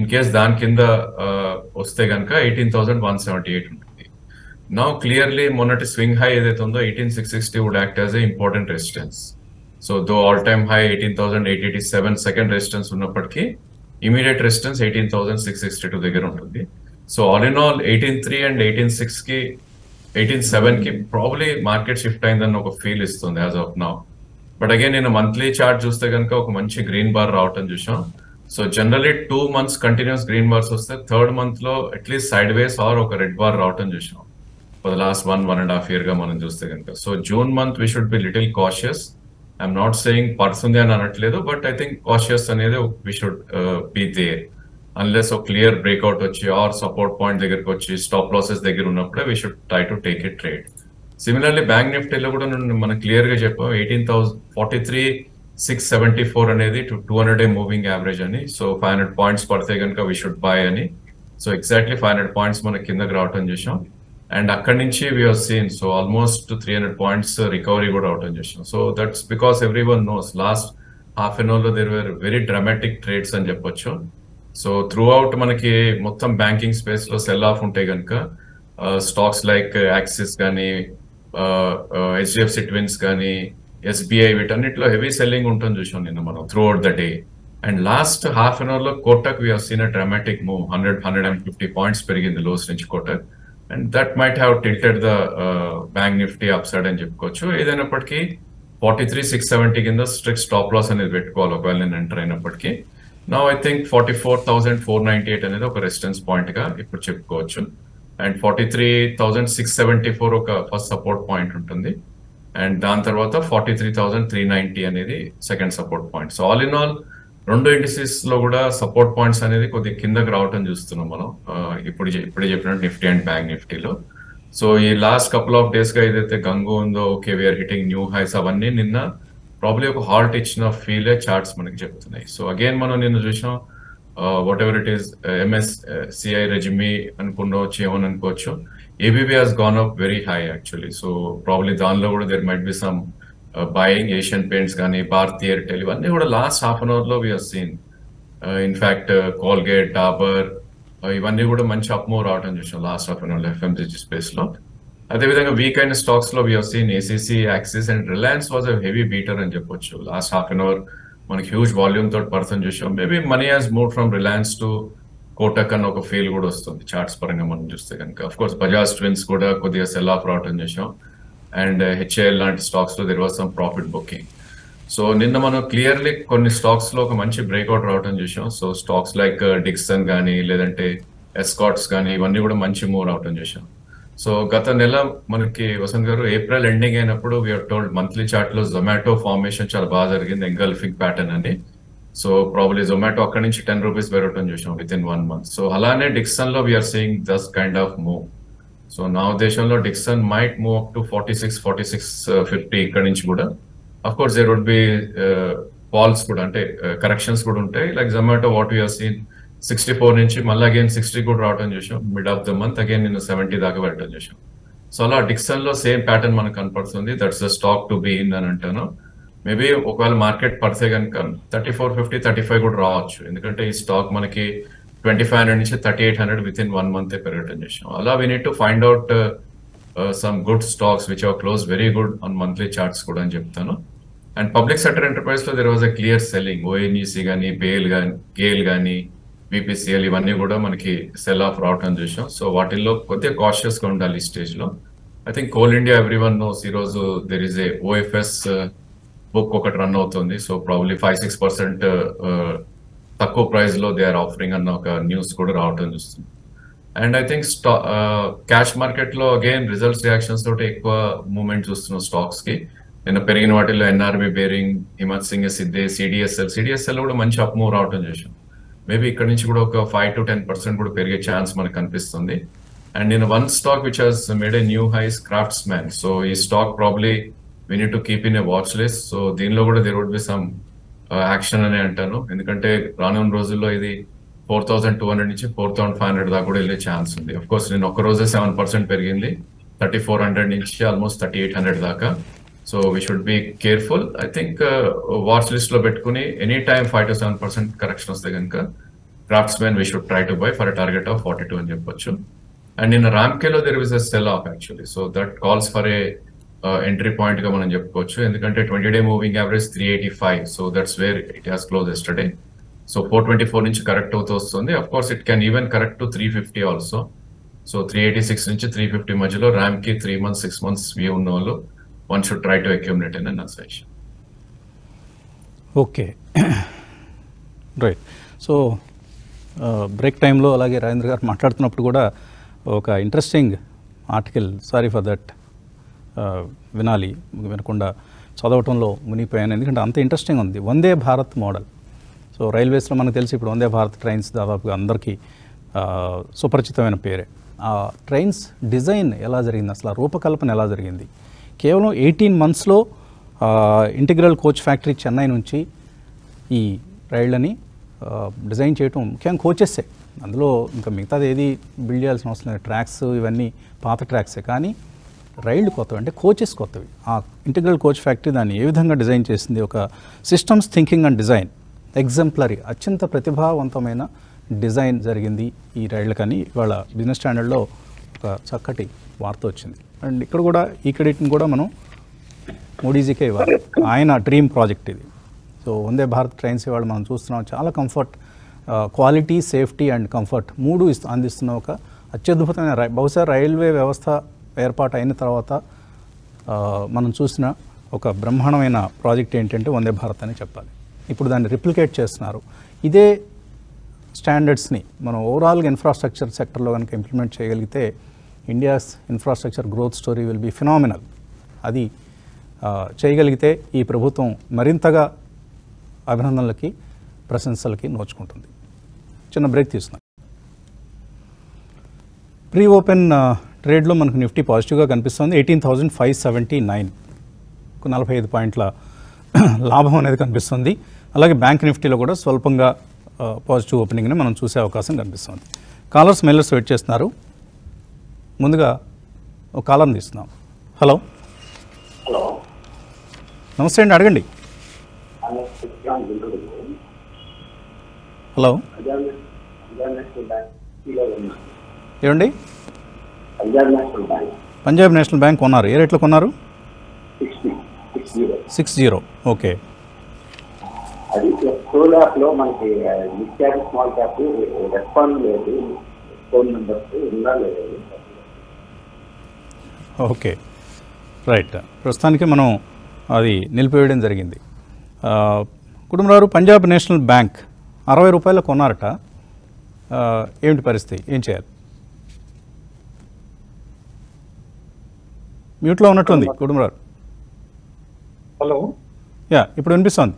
in case dan kinda osthe ganaka eighteen thousand one hundred seventy-eight untadi. Now clearly monati swing high edaithe undo eighteen thousand six hundred sixty would act as an important resistance. So though all time high eighteen thousand eight hundred eighty-seven second resistance ఉన్నప్పటికీ immediate resistance eighteen thousand six hundred sixty-two దగ్గర ఉంటుంది. So all in all eighteen three and eighteen six కి eighteen seven కి probably market shift అయిందని ఒక feel ఇస్తుంది as of now. But again నేను monthly chart చూస్తే కనుక ఒక మంచి గ్రీన్ బార్ రావటం చూసాం. So generally two months continues green bars వస్తే థర్డ్ మంత్ లో అట్లీస్ట్ సైడ్ వేస్ ఆర్ ఒక రెడ్ బార్ రావటం చూసాం for the last one one and half year గా మనం చూస్తే కనుక. So June month we should be little cautious. I'm not saying పడుతుంది అని అనట్లేదు, బట్ ఐ థింక్ కాషియస్ అనేది we should be there unless ఒక క్లియర్ బ్రేక్అవుట్ వచ్చి ఆర్ సపోర్ట్ పాయింట్ దగ్గరకు వచ్చి స్టాప్ లాసెస్ దగ్గర ఉన్నప్పుడే we should try to take a trade. Similarly bank నిఫ్టీలో కూడా మనం క్లియర్గా చెప్పాం eighteen thousand forty three six seventy four అనేది two hundred day moving average అని. సో ఫైవ్ హండ్రెడ్ పాయింట్స్ పడితే కనుక వీ షుడ్ బై అని. So exactly five hundred points మనం కిందకి రావటం చేసాం and akkadi nunchi we have seen so almost three hundred points recovery kuda out anchesam. So that's because everyone knows last half an hour lo there were very dramatic trades ani cheppochu. So throughout manaki mottham banking space lo sell off unte ganka uh, stocks like uh, Axis gani uh, uh, H D F C Twins gani S B I vitannitlo heavy selling untund chusam ninna manam throughout the day. And last half an hour lo Kotak we have seen a dramatic move one hundred to one hundred fifty points perigindi lows nunchi Kotak, and that might have tilted the uh, bank nifty upside and chepkochu. Edainapatiki forty-three thousand six hundred seventy కింద strict stop loss అనేది పెట్టుకోవాలి ఒకవేళ నేను enter అయినప్పటికీ. Now I think forty four thousand four ninety eight అనేది ఒక resistance point గా ఇప్పుడు చెప్పుకోవచ్చు, and forty three thousand six seventy four ఒక ఫస్ట్ సపోర్ట్ పాయింట్ ఉంటుంది, అండ్ దాని తర్వాత forty three thousand three ninety అనేది second support point. So all in all రెండు ఇండిసెస్ లో కూడా సపోర్ట్ పాయింట్స్ అనేది కొద్దిగా కిందకి రావటం చూస్తున్నాం మనం ఇప్పుడు ఇప్పుడే చెప్పినట్టు నిఫ్టీ అండ్ బ్యాంక్ నిఫ్టీలో. సో ఈ లాస్ట్ కపుల్ ఆఫ్ డేస్ గా ఏదైతే గంగు ఉందో okay we're hitting new highs అవన్నీ నిన్న ప్రాబ్లీ ఒక హాల్ట్ ఇచ్చిన ఫీల్ చార్ట్స్ మనకి చెప్తున్నాయి. సో అగైన్ మనం నిన్న చూసాం whatever it is MSCI rejig అనుకోవచ్చు ఏమని అనుకోవచ్చు, ABB has gone up very high actually. So probably దానిలో కూడా there might be some buying Asian Paints gani Bharti Airtel ivanni kuda last half an hour lo we have seen uh, in fact uh, Colgate Dabur ivanni kuda manchi up move avadam chusam last half an hour F M C G space lo. Ade vidhanga weak aina stocks lo we have seen A C C, Axis and Reliance was a heavy beater ani cheppochu last half an hour manaki huge volume tho person chusam. Maybe money has moved from Reliance to Kotak an oka feel kuda ostundi charts paranga manam chuste ganaka. Of course Bajaj Twins kuda kodiya sell off avadam chusam and uh, H L లాంటి stocks లో there was some profit booking. So నిన్న మనం clearly కొన్ని stocks లో ఒక మంచి breakout రావడం చూసాం. సో స్టాక్స్ లైక్ డిక్సన్ కానీ లేదంటే ఎస్కాట్స్ కానీ ఇవన్నీ కూడా మంచి మూవ్ రావడం చూసాం. సో గత నెల మనకి వసంత్ గారు ఏప్రిల్ ఎండింగ్ అయినప్పుడు we have told monthly chart లో జొమాటో ఫార్మేషన్ చాలా బాగా జరిగింది ఎంగల్ఫింగ్ ప్యాటర్న్ అని. సో ప్రాబ్లీ జొమాటో అక్కడి నుంచి టెన్ రూపీస్ పెరగడం చూసాం with in one month. So అలానే డిక్సన్ లో we are seeing this kind of move. So నా ఉద్దేశంలో Dixon might move up to forty six forty six fifty ఇక్కడ నుంచి కూడా. Of course there would be falls కూడా అంటే కరెక్షన్స్ కూడా ఉంటాయి like Zomato what you have seen sixty four నుంచి మళ్ళీ అగైన్ సిక్స్టీ కూడా రావడం చూసాం mid of the month again నేను సెవెంటీ దాకా వెళ్ళడం చూసాం. సో అలా డిక్సన్ లో సేమ్ ప్యాటర్న్ మనకు కనపడుతుంది, that's the stock to be in అని అంటాను. మేబీ ఒకవేళ మార్కెట్ పడితే కనుక thirty four fifty thirty five కూడా రావచ్చు. ఎందుకంటే ఈ స్టాక్ మనకి ట్వంటీ ఫైవ్ హండ్రెడ్ నుంచి thirty eight hundred with in one month పెరగటం చేసాం. అలా we need to find out some good stocks which are close very good on monthly charts కూడా అని చెప్తాను. అండ్ పబ్లిక్ సెక్టర్ ఎంటర్ప్రైజ్ లో there was a clear selling. ఓఎన్ఈసీ కానీ BEL కానీ Gayle కానీ బీపీసీఎల్ ఇవన్నీ కూడా మనకి సెల్ ఆఫ్ రావటం చూసాం. సో వాటిల్లో కొద్దిగా కాషియస్ గా ఉండాలి ఈ స్టేజ్ లో. I think coal India every one knows ఈ రోజు there is a OFS book ఒకటి రన్ అవుతుంది. So probably five six percent తక్కువ ప్రైస్ లో దే ఆర్ ఆఫరింగ్ అన్న ఒక న్యూస్ కూడా రావటం చూస్తుంది. అండ్ ఐ థింక్ స్టా క్యాష్ మార్కెట్ లో అగైన్ రిజల్ట్స్ రియాక్షన్స్ తోటి ఎక్కువ మూవ్మెంట్ చూస్తున్నాం స్టాక్స్ కి. నిన్న పెరిగిన వాటిల్లో NRB bearing, Himat Singh Seide, CDSL CDSL కూడా మంచి అప్ మూవ్ రావటం చూసాం. మేబీ ఇక్కడ నుంచి కూడా ఒక ఫైవ్ టు టెన్ పర్సెంట్ కూడా పెరిగే ఛాన్స్ మనకు కనిపిస్తుంది. అండ్ నేను one stock which has made a new highs, Craftsman. So ఈ stock probably we need to keep in a watch list. So దీనిలో కూడా there would be some action అనే అంటాను. ఎందుకంటే రానున్న రోజుల్లో ఇది ఫోర్ థౌసండ్ టూ హండ్రెడ్ నుంచి ఫోర్ థౌసండ్ ఫైవ్ హండ్రెడ్ దాకా కూడా వెళ్ళే ఛాన్స్ ఉంది. అఫ్ కోర్స్ నేను ఒక రోజే సెవెన్ పర్సెంట్ పెరిగింది, థర్టీ ఫోర్ హండ్రెడ్ నుంచి ఆల్మోస్ట్ థర్టీ ఎయిట్ హండ్రెడ్ దాకా. So we should be careful. I think watch list లో పెట్టుకుని any time five to seven percent correction వస్తే కనుక Craftsman we should try to buy for target of forty two అని చెప్పొచ్చు. And నిన్న రామ్కేలో there was a sell off actually. So that calls for a entry point గా మనం చెప్పుకోవచ్చు. ఎందుకంటే twenty day moving average three eighty five so that's where it has close yesterday. So four twenty four నుంచి correct అవుతూ వస్తుంది. Of course it can even correct to three fifty also. So three eighty six నుంచి three fifty మధ్యలో ర్యామ్ కి three months six months view ఉన్న వాళ్ళు one should try to accumulate in an suggestion. Okay right. So break టైంలో అలాగే రాజేంద్ర గారు మాట్లాడుతున్నప్పుడు కూడా ఒక interesting article, sorry for that, వినాలి వినకుండా చదవటంలో మునిగిపోయాను. ఎందుకంటే అంత ఇంట్రెస్టింగ్ ఉంది. వందే భారత్ మోడల్. సో రైల్వేస్లో మనకు తెలిసి ఇప్పుడు వందే భారత్ ట్రైన్స్ దాదాపుగా అందరికీ సుపరిచితమైన పేరే. ఆ ట్రైన్స్ డిజైన్ ఎలా జరిగింది, అసలు రూపకల్పన ఎలా జరిగింది? కేవలం ఎయిటీన్ మంత్స్లో ఇంటిగ్రల్ కోచ్ ఫ్యాక్టరీ చెన్నై నుంచి ఈ రైళ్ళని డిజైన్ చేయటం, ముఖ్యంగా కోచెస్సే, అందులో ఇంకా మిగతాది ఏది బిల్డ్ చేయాల్సిన అవసరం లేదు. ట్రాక్స్ ఇవన్నీ పాత ట్రాక్సే, కానీ రైళ్లు కొత్తవి, అంటే కోచెస్ కొత్తవి. ఆ ఇంటిగ్రల్ కోచ్ ఫ్యాక్టరీ దాన్ని ఏ విధంగా డిజైన్ చేసింది, ఒక systems thinking and design exemplary, అత్యంత ప్రతిభావంతమైన డిజైన్ జరిగింది ఈ రైళ్ళకని ఇవాళ బిజినెస్ స్టాండర్డ్లో ఒక చక్కటి వార్త వచ్చింది. అండ్ ఇక్కడ కూడా ఈ క్రెడిట్ని కూడా మనం మోడీజీకే ఇవ్వాలి, ఆయన డ్రీమ్ ప్రాజెక్ట్ ఇది. సో వందే భారత్ ట్రైన్స్ ఇవాళ మనం చూస్తున్నాం, చాలా comfort, quality, safety and comfort మూడు ఇస్తూ అందిస్తున్న ఒక అత్యద్భుతమైన రై బహుశా రైల్వే వ్యవస్థ ఏర్పాటు అయిన తర్వాత మనం చూసిన ఒక బ్రహ్మాండమైన ప్రాజెక్ట్ ఏంటంటే వందే భారత్ అని చెప్పాలి. ఇప్పుడు దాన్ని రిప్లికేట్ చేస్తున్నారు. ఇదే స్టాండర్డ్స్ని మనం ఓవరాల్గా ఇన్ఫ్రాస్ట్రక్చర్ సెక్టర్లో కనుక ఇంప్లిమెంట్ చేయగలిగితే India's infrastructure growth story will be phenomenal. అది చేయగలిగితే ఈ ప్రభుత్వం మరింతగా అభినందనలకి, ప్రశంసలకి నోచుకుంటుంది. చిన్న బ్రేక్ తీసుకున్నాం. ప్రీ ఓపెన్ ట్రేడ్లో మనకు నిఫ్టీ పాజిటివ్గా కనిపిస్తుంది. Eighteen thousand five seventy nine నలభై ఐదు పాయింట్ల లాభం అనేది కనిపిస్తుంది. అలాగే బ్యాంక్ నిఫ్టీలో కూడా స్వల్పంగా పాజిటివ్ ఓపెనింగ్ని మనం చూసే అవకాశం కనిపిస్తుంది. కాలర్స్ మెయిలర్స్ వెయిట్ చేస్తున్నారు. ముందుగా ఒక కాలం తీస్తున్నాం. హలో హలో నమస్తే అండి, అడగండి. హలో ఏమండి? పంజాబ్ నేషనల్ బ్యాంక్ కొన్నారు. ఏ రేట్లో కొన్నారు? Six zero. Okay, okay right. ప్రస్తుతానికి మనం అది నిలిపివేయడం జరిగింది. కుటుంబరావు, పంజాబ్ నేషనల్ బ్యాంక్ అరవై రూపాయలు కొన్నారట, ఏమిటి పరిస్థితి, ఏం చేయాలి? మ్యూట్లో ఉన్నట్టుంది కుటుంబరావు. హలో యా, ఇప్పుడు వినిపిస్తుంది.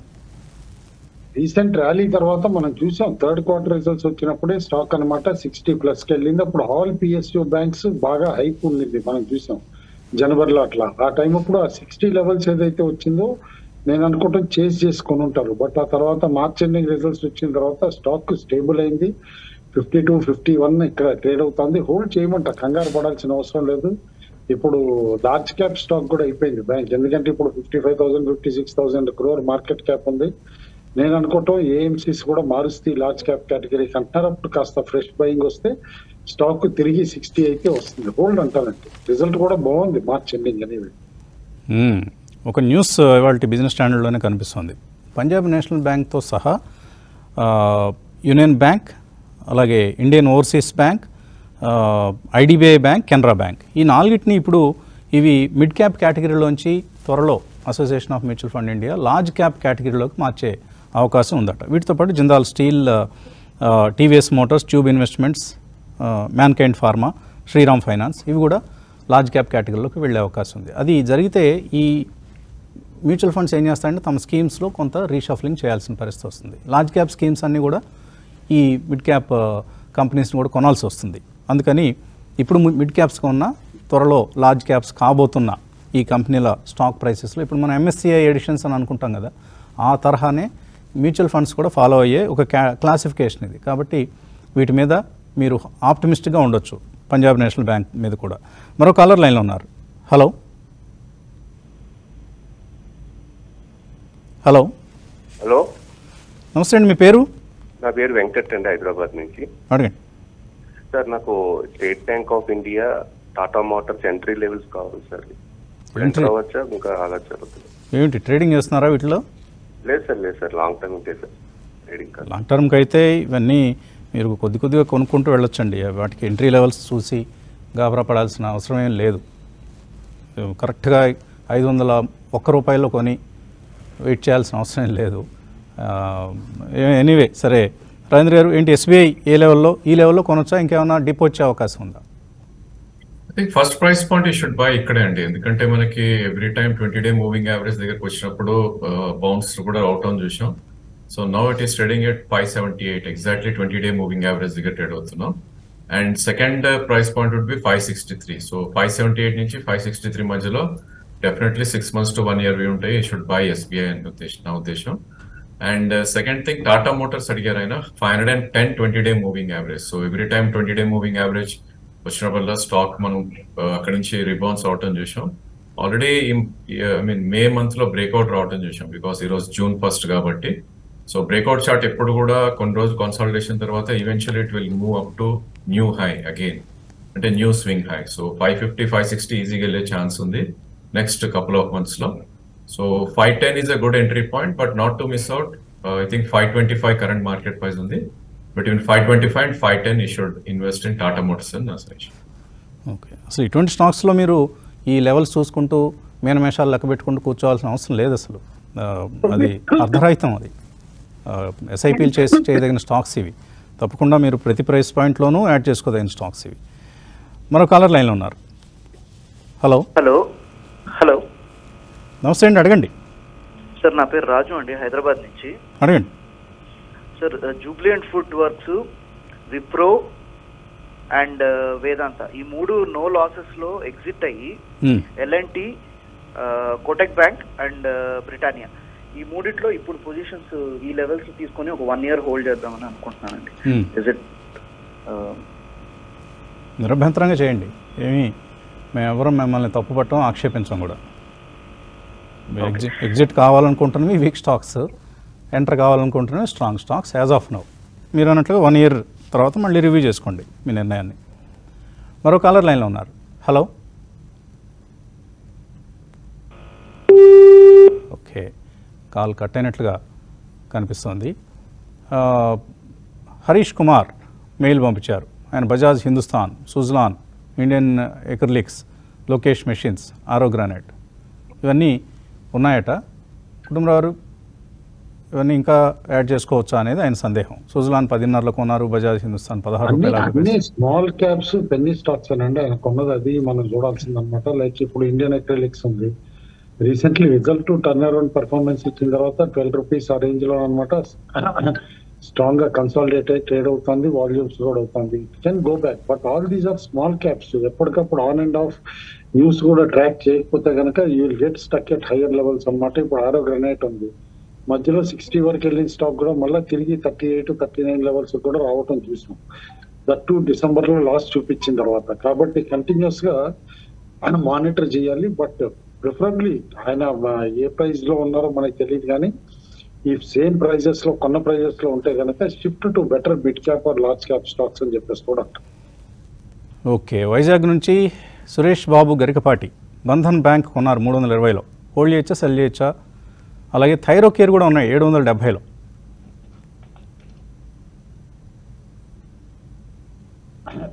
రీసెంట్ ర్యాలీ తర్వాత మనం చూసాం, థర్డ్ క్వార్టర్ రిజల్ట్స్ వచ్చినప్పుడే స్టాక్ అనమాట సిక్స్టీ ప్లస్కి వెళ్ళింది. అప్పుడు ఆల్ పిఎస్యూ బ్యాంక్స్ బాగా హైప్ ఉండింది, మనం చూసాం జనవరిలో. అట్లా ఆ టైం అప్పుడు ఆ సిక్స్టీ లెవెల్స్ ఏదైతే వచ్చిందో నేను అనుకుంటాం చేస్ చేసుకొని ఉంటారు. బట్ ఆ తర్వాత మార్చ్ ఎండింగ్ రిజల్ట్స్ వచ్చిన తర్వాత స్టాక్ స్టేబుల్ అయింది. ఫిఫ్టీ టూ ఫిఫ్టీ వన్ ఇక్కడ ట్రేడ్ అవుతుంది. హోల్డ్ చేయమంట, కంగారు పడాల్సిన అవసరం లేదు. ఇప్పుడు లార్జ్ క్యాప్ స్టాక్ కూడా అయిపోయింది బ్యాంక్. ఎందుకంటే ఇప్పుడు fifty five thousand fifty six thousand crore market cap ఉంది. నేను అనుకోవటం ఏఎంసీస్ కూడా మారుస్తీ లార్జ్ క్యాప్ కేటగిరీకి అంటున్నారు. అప్పుడు కాస్త ఫ్రెష్ బయింగ్ వస్తే స్టాక్ తిరిగి సిక్స్టీ అయితే వస్తుంది. హోల్డ్ అంటారంటే రిజల్ట్ కూడా బాగుంది మార్చ్ ఎండింగ్ అనేది. ఒక న్యూస్ ఇవాళ బిజినెస్ స్టాండర్డ్లోనే కనిపిస్తుంది. పంజాబ్ నేషనల్ బ్యాంక్తో సహా యూనియన్ బ్యాంక్, అలాగే Indian overseas bank, IDBI bank, Canara bank, ఈ నాలుగిటిని ఇప్పుడు ఇవి మిడ్ క్యాప్ కేటగిరీలోంచి త్వరలో association of mutual fund India large cap కేటగిరీలోకి మార్చే అవకాశం ఉందట. వీటితో పాటు Jindal steel, TVS motors, tube investments, Mankind pharma, Shriram finance, ఇవి కూడా లార్జ్ క్యాప్ కేటగిరీలోకి వెళ్ళే అవకాశం ఉంది. అది జరిగితే ఈ మ్యూచువల్ ఫండ్స్ ఏం చేస్తాయంటే తమ స్కీమ్స్లో కొంత రీషఫలింగ్ చేయాల్సిన పరిస్థితి వస్తుంది. లార్జ్ క్యాప్ స్కీమ్స్ అన్నీ కూడా ఈ మిడ్ క్యాప్ కంపెనీస్ని కూడా కొనాల్సి వస్తుంది. అందుకని ఇప్పుడు మిడ్ క్యాప్స్ ఉన్న త్వరలో లార్జ్ క్యాప్స్ కాబోతున్న ఈ కంపెనీల స్టాక్ ప్రైసెస్లో ఇప్పుడు మనం ఎంఎస్సిఐ ఎడిషన్స్ అని అనుకుంటాం కదా, ఆ తరహానే మ్యూచువల్ ఫండ్స్ కూడా ఫాలో అయ్యే ఒక క్లాసిఫికేషన్ ఇది. కాబట్టి వీటి మీద మీరు ఆప్టిమిస్టిక్గా ఉండొచ్చు పంజాబ్ నేషనల్ బ్యాంక్ మీద కూడా. మరో కాలర్ లైన్లో ఉన్నారు. హలో హలో హలో నమస్తే అండి, మీ పేరు? నా పేరు వెంకట్ అండి, హైదరాబాద్ నుంచి. అడగండి సార్. నాకు state bank of India, Tata motors entry levels కావాలి సార్. రావచ్చా ఇంకా అలా జరుగుతుంది? ఏంటి ట్రేడింగ్ చేస్తున్నారా వీటిలో? లేదు సార్, లేదు సార్, లాంగ్ టర్మ్ అయితే సార్ ట్రేడింగ్ కాదు. లాంగ్ టర్మ్కి అయితే ఇవన్నీ మీరు కొద్ది కొద్దిగా కొనుక్కుంటూ వెళ్ళొచ్చండి. వాటికి ఎంట్రీ లెవెల్స్ చూసి గాబరా పడాల్సిన అవసరం ఏం లేదు. కరెక్ట్గా ఐదు వందల ఒక్క రూపాయల్లో కొని వెయిట్ చేయాల్సిన అవసరం ఏం లేదు. ఎనీవే సరే, రవీంద్ర గారు ఏంటి ఎస్బీఐ ఏ లెవెల్లో, ఈ లెవెల్లో కొనొచ్చా? ఇంకేమైనా డిపో వచ్చే అవకాశం ఉందా? I think first price point you should buy ఇక్కడే అండి. ఎందుకంటే మనకి every time twenty day moving average దగ్గరకు వచ్చినప్పుడు బౌన్స్ కూడా అవుట్ అని చూసాం. So now it is trading at five seventy eight exactly twenty day moving average దగ్గర ట్రేడ్ అవుతున్నాం. And second price point would be five sixty three so five seventy eight నుంచి five sixty three మధ్యలో definitely six months to one year view ఉంటాయి. You should buy SBI అని ఉద్దేశం నా ఉద్దేశం. And second thing, Tata motors అడిగారు ఆయన, five hundred and ten twenty day moving average. So every time twenty day moving average వచ్చిన వల్ల స్టాక్ మనం అక్కడ నుంచి రిబౌన్స్ అవటం చూసాం. Already I mean May month లో బ్రేక్అవుట్ రావటం చూసాం, బికాస్ ఈరోజు జూన్ ఫస్ట్ కాబట్టి. సో బ్రేక్అవుట్ చార్ట్ ఎప్పుడు కూడా కొన్ని రోజు కన్సాలిడేషన్ తర్వాత eventually it will move up to new high again, అంటే new swing high. So five fifty five sixty ఈజీగా వెళ్ళే ఛాన్స్ ఉంది నెక్స్ట్ కపుల్ ఆఫ్ మంత్స్ లో. So five ten is a good entry point, but not to miss out. I think five twenty five current market price ఉంది. Between five twenty five and five ten you should invest in Tata motors అని నా suggestion. Okay, అసలు ఇటువంటి స్టాక్స్లో మీరు ఈ levels చూసుకుంటూ మేనమేషాలు లెక్క పెట్టుకుంటూ కూర్చోవాల్సిన అవసరం లేదు. అసలు అది అర్ధరాయితం. అది ఎస్ఐపీలు చేసి చేయదగిన స్టాక్స్ ఇవి. తప్పకుండా మీరు ప్రతి ప్రైస్ పాయింట్లోనూ యాడ్ చేసుకోదగిన స్టాక్స్ ఇవి. మరో కాలర్ లైన్లో ఉన్నారు. హలో హలో హలో నమస్తే అండి, అడగండి సార్. నా పేరు రాజు అండి, హైదరాబాద్ నుంచి. అడగండి sir. Jubilant food works, Wipro and Vedanta ఈ మూడు నో లాసెస్ లో ఎగ్జిట్ అయ్యి L and T, Kotak bank and Britannia ఈ మూడిట్లో ఇప్పుడు పొజిషన్స్ ఈ లెవెల్స్ తీసుకొని ఒక వన్ ఇయర్ హోల్డ్ చేద్దామని అనుకుంటున్నానండి. ఇస్ ఇట్ నిరభ్యంతరంగా చేయండి. ఏమి మేమెవరం మిమ్మల్ని తప్పు పట్టడం, ఆక్షేపించడం కూడా. ఎగ్జిట్ ఎగ్జిట్ కావాలనుకుంటున్నవి వీక్ స్టాక్స్, ఎంటర్ కావాలనుకుంటున్నవి strong stocks as of now. మీరు అన్నట్లుగా వన్ ఇయర్ తర్వాత మళ్ళీ రివ్యూ చేసుకోండి మీ నిర్ణయాన్ని. మరో కాలర్ లైన్లో ఉన్నారు. హలో ఓకే, కాల్ కట్ అయినట్లుగా కనిపిస్తోంది. హరీష్ కుమార్ మెయిల్ పంపించారు. ఆయన బజాజ్, హిందుస్థాన్, సుజ్లాన్, ఇండియన్ ఎకర్లిక్స్, లోకేష్ మెషిన్స్, ఆరో గ్రానైట్ ఇవన్నీ ఉన్నాయట. కుటుంబరావు ఇవన్నీ ఇంకా యాడ్ చేసుకోవచ్చా అనేది ఆయన సందేహం. సుజలాన్ పదిన్నరలో కొన్నారు, బజాజ్ హిందుస్థాన్ పదహారు రూపాయలు. స్మాల్ క్యాప్స్ పెన్నీ స్టాక్స్ అండి ఆయన కొన్నది, అది మనం చూడాల్సింది అనమాట. లైక్ ఇప్పుడు ఇండియన్ ఎక్రిలిక్స్ ఉంది, recently result turn around performance ఇచ్చిన తర్వాత ట్వెల్వ్ రూపీస్ ఆ రేంజ్ లో అనమాట స్ట్రాంగ్ గా కన్సాలిడేట్ అయి ట్రేడ్ అవుతుంది, వాల్యూమ్స్ కూడా అవుతుంది. Can go back, but all these are small caps. ఎప్పటికప్పుడు ఆన్ అండ్ ఆఫ్ న్యూస్ కూడా ట్రాక్ చేయకపోతే కనుక you will get stuck at higher levels అనమాట. ఇప్పుడు ఆరో గ్రానైట్ ఉంది, మధ్యలో సిక్స్టీ వరకు వెళ్ళిన స్టాక్ కూడా మళ్ళీ తిరిగి thirty eight thirty nine levels కూడా రావటం చూసాం. దట్ టూ డిసెంబర్ లో లాస్ట్ చూపించిన తర్వాత. కాబట్టి కంటిన్యూస్ గా ఆయన మానిటర్ చేయాలి. బట్ ప్రిఫరబ్లీ ఆయన ఏ ప్రైస్ లో ఉన్నారో మనకు తెలియదు, కానీ ఈ సేమ్ ప్రైజెస్ లో కొన్న ప్రైజెస్ లో ఉంటే కనుక shift to better bit cap or large cap stocks అని చెప్పేసి కూడా అంటారు. ఓకే, వైజాగ్ నుంచి సురేష్ బాబు గరికపాటి, బంధన్ బ్యాంక్ కొన్నారు మూడు వందల ఇరవైలో, హోల్డ్ చేయొచ్చా, సెల్ చేయొచ్చా? అలాగే థైరోకేర్ కూడా ఉన్నాయి ఏడు వందల డెబ్బైలో.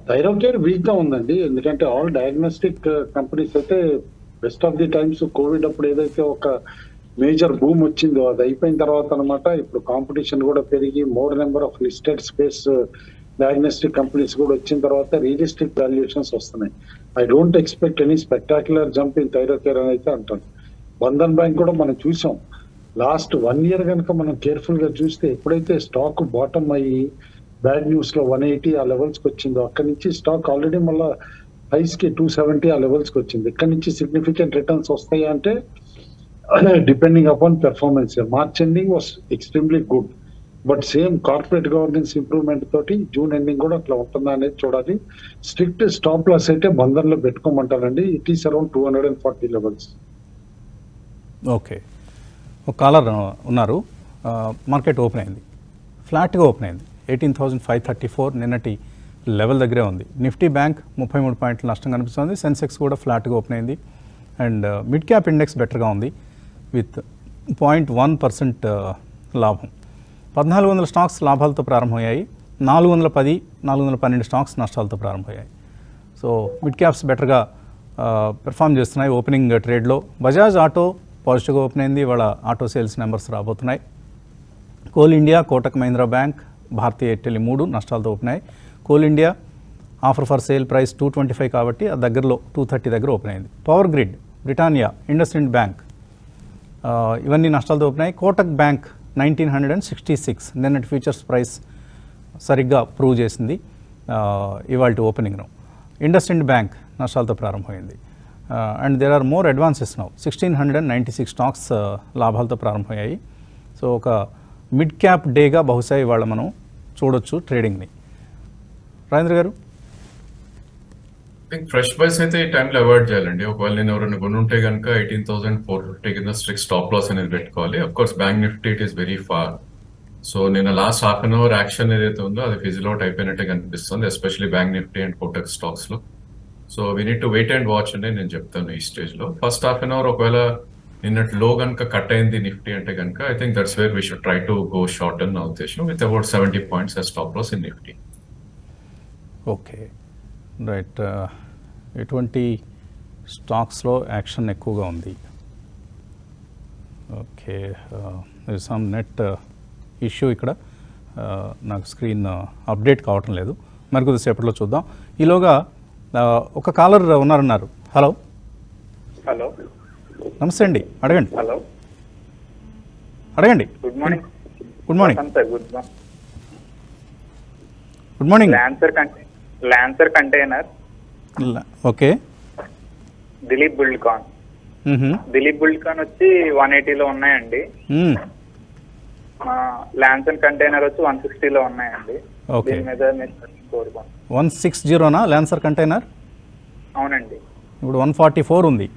థైరోకేర్ వీక్గా ఉందండి, ఎందుకంటే ఆల్ డయాగ్నోస్టిక్ కంపెనీస్ అయితే best of the times covid అప్పుడు ఏదైతే ఒక మేజర్ బూమ్ వచ్చిందో అది అయిపోయిన తర్వాత అనమాట. ఇప్పుడు కాంపిటీషన్ కూడా పెరిగి more number of listed space diagnostic companies కూడా వచ్చిన తర్వాత రియలిస్టిక్ వాల్యుయేషన్స్ వస్తున్నాయి. I don't expect any spectacular jump in Thyrocare అని అయితే అంటాను. బంధన్ బ్యాంక్ కూడా మనం చూసాం లాస్ట్ వన్ ఇయర్ కనుక మనం కేర్ఫుల్ గా చూస్తే, ఎప్పుడైతే స్టాక్ బాటమ్ అయ్యి బ్యాడ్ న్యూస్ లో వన్ ఎయిటీ ఆ లెవెల్స్ కి వచ్చిందో, అక్కడి నుంచి స్టాక్ ఆల్రెడీ మళ్ళీ హైస్ కి టూ సెవెంటీ ఆ లెవెల్స్ కి వచ్చింది. ఇక్కడ నుంచి సిగ్నిఫికెంట్ రిటర్న్స్ వస్తాయి అంటే depending upon performance. March ending was extremely good, but same corporate governance improvement తోటి జూన్ ఎండింగ్ కూడా అట్లా ఉంటుందా అనేది చూడాలి. స్ట్రిక్ట్ స్టాప్ లాస్ అయితే బంధన్ లో పెట్టుకోమంటారండి, it is around two hundred and forty levels. Okay, ఒక కాలర్ ఉన్నారు, మార్కెట్ ఓపెన్ అయింది, ఫ్లాట్గా ఓపెన్ అయింది, eighteen thousand five thirty four నిన్నటి లెవెల్ దగ్గరే ఉంది. నిఫ్టీ బ్యాంక్ ముప్పై మూడు పాయింట్లు నష్టం కనిపిస్తుంది, సెన్సెక్స్ కూడా ఫ్లాట్గా ఓపెన్ అయింది, అండ్ మిడ్ క్యాప్ ఇండెక్స్ బెటర్గా ఉంది విత్ పాయింట్ వన్ పర్సెంట్ లాభం. పద్నాలుగు వందల స్టాక్స్ లాభాలతో ప్రారంభమయ్యాయి, నాలుగు వందల పది నాలుగు వందల పన్నెండు స్టాక్స్ నష్టాలతో ప్రారంభమయ్యాయి. సో మిడ్ క్యాప్స్ బెటర్గా పెర్ఫామ్ చేస్తున్నాయి ఓపెనింగ్ ట్రేడ్లో. బజాజ్ ఆటో పాజిటివ్గా ఓపెన్ అయింది, వాళ్ళ ఆటో సేల్స్ నెంబర్స్ రాబోతున్నాయి. Coal India, Kotak Mahindra bank, Bharti Airtel మూడు నష్టాలతో ఓపెన్ అయ్యాయి. Coal India offer for sale price two twenty five కాబట్టి ఆ దగ్గరలో టూ థర్టీ దగ్గర ఓపెన్ అయింది. Power grid, Britannia, IndusInd bank ఇవన్నీ నష్టాలతో ఓపెన్ అయ్యాయి. Kotak bank nineteen hundred and sixty six నిన్నటి ఫ్యూచర్స్ ప్రైస్ సరిగ్గా ప్రూవ్ చేసింది ఇవాళ ఓపెనింగ్ను. ఇండస్ఇండ్ బ్యాంక్ నష్టాలతో ప్రారంభమైంది. And there are more advances now, sixteen hundred and ninety six stocks లాభాలతో ప్రారంభమయ్యాయి. సో ఒక మిడ్ క్యాప్ డేగా బహుశా ఇవాళ మనం చూడొచ్చు ట్రేడింగ్ని. రాజేంద్ర గారు, ఫ్రెష్ బైస్ అయితే ఈ టైంలో అవాయిడ్ చేయాలండి. ఒకవేళ నేను ఎవరైనా కొనుంటే కనుక ఎయిటీన్ థౌసండ్ ఫోర్ ఫిఫ్టీ కింద స్ట్రిక్ట్ స్టాప్ లాస్ అనేది పెట్టుకోవాలి. Of course bank Nifty it is very far, so నేను last half an hour action ఏదైతే ఉందో అది ఫిజిల్ అవుట్ అయిపోయినట్టే కనిపిస్తుంది, especially bank Nifty and Kotak stocks లో. So we need to wait and watch అనేది నేను చెప్తాను ఈ స్టేజ్ లో. ఫస్ట్ హాఫ్ అన్ అవర్ ఒకవేళ నిన్నటి లో కనుక కట్ అయింది నిఫ్టీ అంటే కనుక I think that's where we should try to go short అని నా ఉద్దేశం, with about seventy points stop loss in Nifty. Okay, right. ఎటువంటి స్టాక్స్లో యాక్షన్ ఎక్కువగా ఉంది? ఓకే, సమ్ నెట్ ఇష్యూ ఇక్కడ నాకు స్క్రీన్ అప్డేట్ కావటం లేదు, మరి కొద్దిసేపట్లో చూద్దాం. ఈలోగా ఒక కాలర్ ఉన్నారన్నారు. హలో హలో నమస్తే అండి, అడగండి. హలో అడగండి. Good morning. Good morning. Good morning. Lancer container. Okay. Dilip బుల్కాన్. Dilip బుల్కాన్ వచ్చి వన్ ఎయిటీలో ఉన్నాయండి. లాన్సర్ కంటైనర్ వచ్చి వన్ సిక్స్టీలో ఉన్నాయండి. ఓకే, వన్ సిక్స్ జీరోనా లాన్సర్ కంటైనర్? అవునండి, ఇప్పుడు వన్ ఫార్టీ ఫోర్ ఉంది.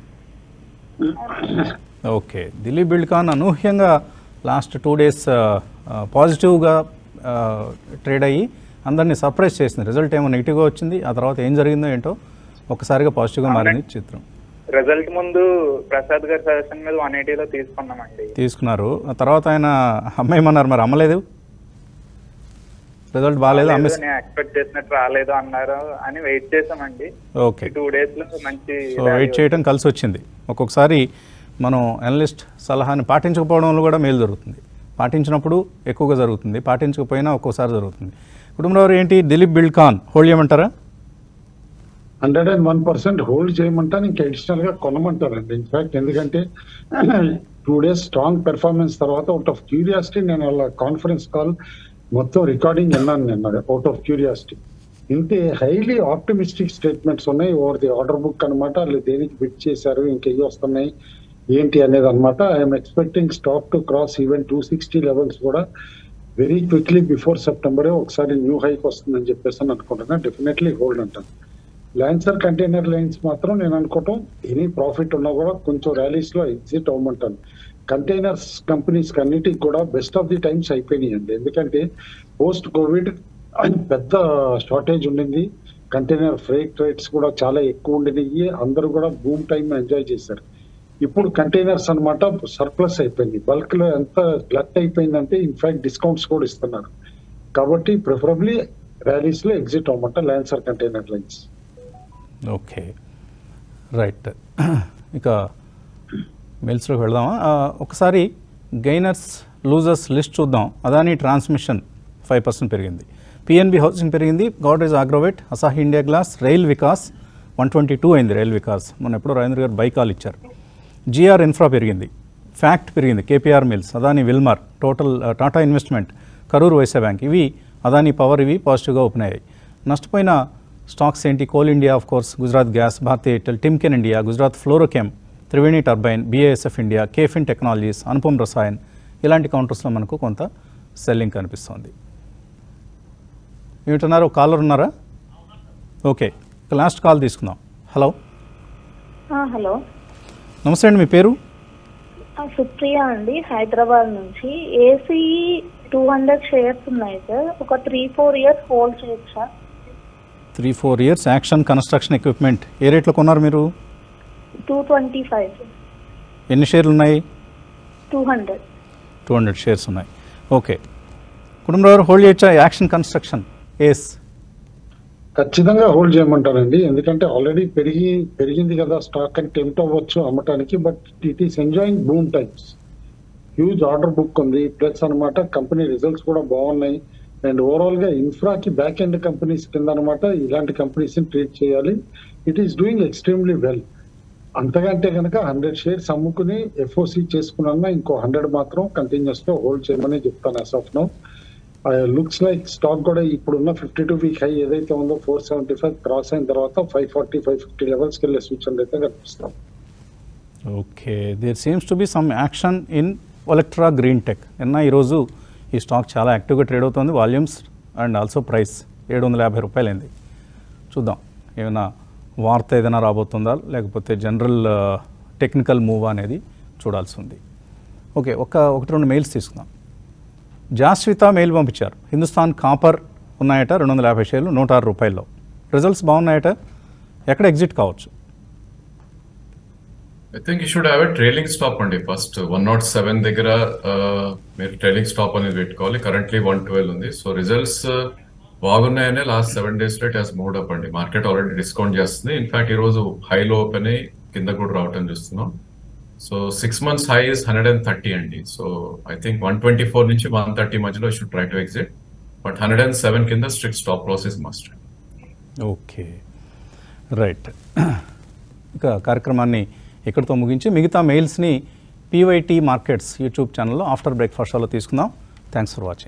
ఓకే, దిలీప్ బిల్డ్కాన్ అనూహ్యంగా లాస్ట్ టూ డేస్ పాజిటివ్గా ట్రేడ్ అయ్యి అందరినీ సర్ప్రైజ్ చేసింది. రిజల్ట్ ఏమో నెగిటివ్గా వచ్చింది, ఆ తర్వాత ఏం జరిగిందో ఏంటో ఒకసారిగా పాజిటివ్గా మారింది చిత్రం. రిజల్ట్ ముందు ప్రసాద్ గారి సజెషన్ మీద వన్ ఎయిటీలో తీసుకున్నామండి, తీసుకున్నారు. ఆ తర్వాత ఆయన అమ్మేయమన్నారు, మరి అమ్మలేదు, రిజల్ట్ బాగాలేదు, ఎక్స్పెక్ట్ చేసినట్టు రాలేదు అన్నారు అని వెయిట్ చేసామండి. ఓకే, టూ డేస్ లో మంచి సో వెయిట్ చేయడం కలిసి వచ్చింది. ఒక్కొక్కసారి మనం అనలిస్ట్ సలహాని పాటించకపోవడంలో కూడా మేలు జరుగుతుంది, పాటించినప్పుడు ఎక్కువగా జరుగుతుంది, పాటించకపోయినా ఒక్కోసారి జరుగుతుంది. కుటుంబంలో ఏంటి దిలీప్ బిల్డ్కాన్ హోల్డ్ చేయమంటారా? Hundred and one percent hold చేయమంటారు, ఇంకా అడిషనల్ గా కొనమంటారండి. ఇన్ఫాక్ట్ ఎందుకంటే టూ డేస్ స్ట్రాంగ్ పెర్ఫార్మెన్స్ తర్వాత అవుట్ ఆఫ్ క్యూరియాసిటీ నేను వాళ్ళ కాన్ఫరెన్స్ కాల్ మొత్తం రికార్డింగ్ విన్నాను నిన్న. అవుట్ ఆఫ్ క్యూరియాసిటీ ఇంతే హైలీ ఆప్టిమిస్టిక్ స్టేట్మెంట్స్ ఉన్నాయి ఓవర్ ది ఆర్డర్ బుక్ అనమాట. వాళ్ళు దేనికి బిట్ చేశారు, ఇంకేవి వస్తున్నాయి ఏంటి అనేది అనమాట. I'm expecting stock to cross even two sixty levels కూడా వెరీ క్విక్లీ బిఫోర్ సెప్టెంబరే ఒకసారి న్యూ హైక్ వస్తుందని చెప్పేసి అని అనుకుంటున్నా. డెఫినెట్లీ హోల్డ్ అంటాను. Lancer container lines matram nenu anukotam any profit unna kuda koncham rallies lo exit avvamantanu. Containers companies kannitiki kuda best of the times ayipindi andi, endukante post covid pedda shortage undindi, container freight rates kuda chaala ekku undinayi, andaru kuda boom time enjoy chesaru. Ippudu containers anamata surplus ayipindi, bulk lo enta glut ayipindante in fact discounts kuda istunnaru, kabatti preferably rallies lo exit avvamanta Lancer container lines. Okay right, ఇక మెయిల్స్లోకి వెళదామా. ఒకసారి gainers losers list చూద్దాం. Adani transmission five percent పెరిగింది, PNB housing పెరిగింది, Godrej Agrovet, Asahi India glass, rail Vikas one twenty two అయింది. రైల్ వికాస్ మొన్న ఎప్పుడో రాజేంద్ర గారు బైకాల్ ఇచ్చారు. జిఆర్ ఇన్ఫ్రా పెరిగింది, ఫ్యాక్ట్ పెరిగింది, KPR mills, Adani Wilmar, total Tata investment, Karur Vysya bank, ఇవి అదానీ పవర్, ఇవి పాజిటివ్గా ఓపెన్ అయ్యాయి. నష్టపోయిన స్టాక్స్ ఏంటి? Coal India of course, Gujarat gas, Bharti Airtel, Timken India, Gujarat ఫ్లోరోకెమ్, Triveni turbine, BASF India, caffeine technologies, Anupam Rasayan, ఇలాంటి కౌంటర్స్లో మనకు కొంత సెల్లింగ్ కనిపిస్తుంది. ఏమిటన్నారు? కాలర్ ఉన్నారా? ఓకే, లాస్ట్ కాల్ తీసుకుందాం. హలో హలో నమస్తే అండి, మీ పేరు? సుప్రియా అండి, హైదరాబాద్ నుంచి. ఏసీఈ టూ హండ్రెడ్ షేర్స్ ఉన్నాయి సార్, ఒక త్రీ ఫోర్ ఇయర్స్ హోల్డ్ చేయొచ్చు sir. Three four years action construction equipment. ఏ రేట్లో కొన్నారు మీరు? Two twenty five. ఎన్ని షేర్లు ఉన్నాయి? Two hundred two hundred shares ఉన్నాయి. ఓకే, కుటుంబరావు హోల్డ్ చేయొచ్చా? యాక్షన్ కన్స్ట్రక్షన్ ఎస్, ఖచ్చితంగా హోల్డ్ చేయమంటారండి. ఎందుకంటే ఆల్రెడీ పెరిగి పెరిగింది కదా స్టాక్ అని టెంప్ట్ అవ్వచ్చు అమ్మటానికి, but it is enjoying boom times. Huge order book ఉంది, ప్లస్ అనమాట కంపెనీ రిజల్ట్స్ కూడా బాగున్నాయి. అండ్ ఓవరాల్ గా ఇన్ఫ్రాకి బ్యాక్ ఎండ్ కంపెనీస్ కింద అనమాట ఇలాంటి కంపెనీస్ ని ట్రీట్ చేయాలి. It is doing extremely well. అంతకంటే కనుక హండ్రెడ్ షేర్స్ అమ్ముకుని ఎఫ్ఓసి చేసుకున్నా ఇంకో హండ్రెడ్ మాత్రం కంటిన్యూస్ గా హోల్డ్ చేయమని చెప్తాను. అసఫ్ను లుక్స్ లైక్ స్టాక్ కూడా ఇప్పుడున్న ఫిఫ్టీ టూ వీక్ హై ఏదైతే ఉందో ఫోర్ సెవెంటీ ఫైవ్ క్రాస్ అయిన తర్వాత five forty five fifty levels కి వెళ్ళే సూచనలు అయితే కనిపిస్తాం. Okay, there seems to be some action in Electra green tech. నిన్న ఈరోజు ఈ స్టాక్ చాలా యాక్టివ్గా ట్రేడ్ అవుతుంది. వాల్యూమ్స్ అండ్ ఆల్సో ప్రైస్ ఏడు వందల యాభై రూపాయలు అయింది. చూద్దాం ఏమైనా వార్త ఏదైనా రాబోతుందా లేకపోతే జనరల్ టెక్నికల్ మూవ్ అనేది చూడాల్సి ఉంది. ఓకే, ఒక ఒకటి రెండు మెయిల్స్ తీసుకుందాం. జాస్విత మెయిల్ పంపించారు. హిందుస్థాన్ కాపర్ ఉన్నాయట రెండు వందల యాభై షేర్లు నూట ఆరు రూపాయల్లో, రిజల్ట్స్ బాగున్నాయట, ఎక్కడ ఎగ్జిట్ కావచ్చు? I think you should have a trailing stop on the first one oh seven దగ్గర మీరు ట్రైలింగ్ స్టాప్ అనేది పెట్టుకోవాలి. కరెంట్లీ వన్ ట్వెల్వ్ ఉంది. సో రిజల్ట్స్ బాగున్నాయనే లాస్ట్ సెవెన్ డేస్ లో ఇట్ హాస్ మూవ్డ్ అప్ అండి. మార్కెట్ ఆల్రెడీ డిస్కౌంట్ చేస్తుంది. In fact ఈ రోజు హైలో ఓపెన్ అయ్యి కింద కూడా రావటం చూస్తున్నాం. So six months high is hundred and thirty అండి. So I think one twenty four నుంచి వన్ థర్టీ మధ్యలో should try to exit, but hundred and seven కింద strict stop loss is must. Okay right, ఇక కార్యక్రమాన్ని ఇక్కడితో ముగించి మిగతా మెయిల్స్ని పీవైటీ మార్కెట్స్ యూట్యూబ్ ఛానల్లో ఆఫ్టర్ బ్రేక్ఫాస్ట్ షోలో తీసుకుందాం. Thanks for watching.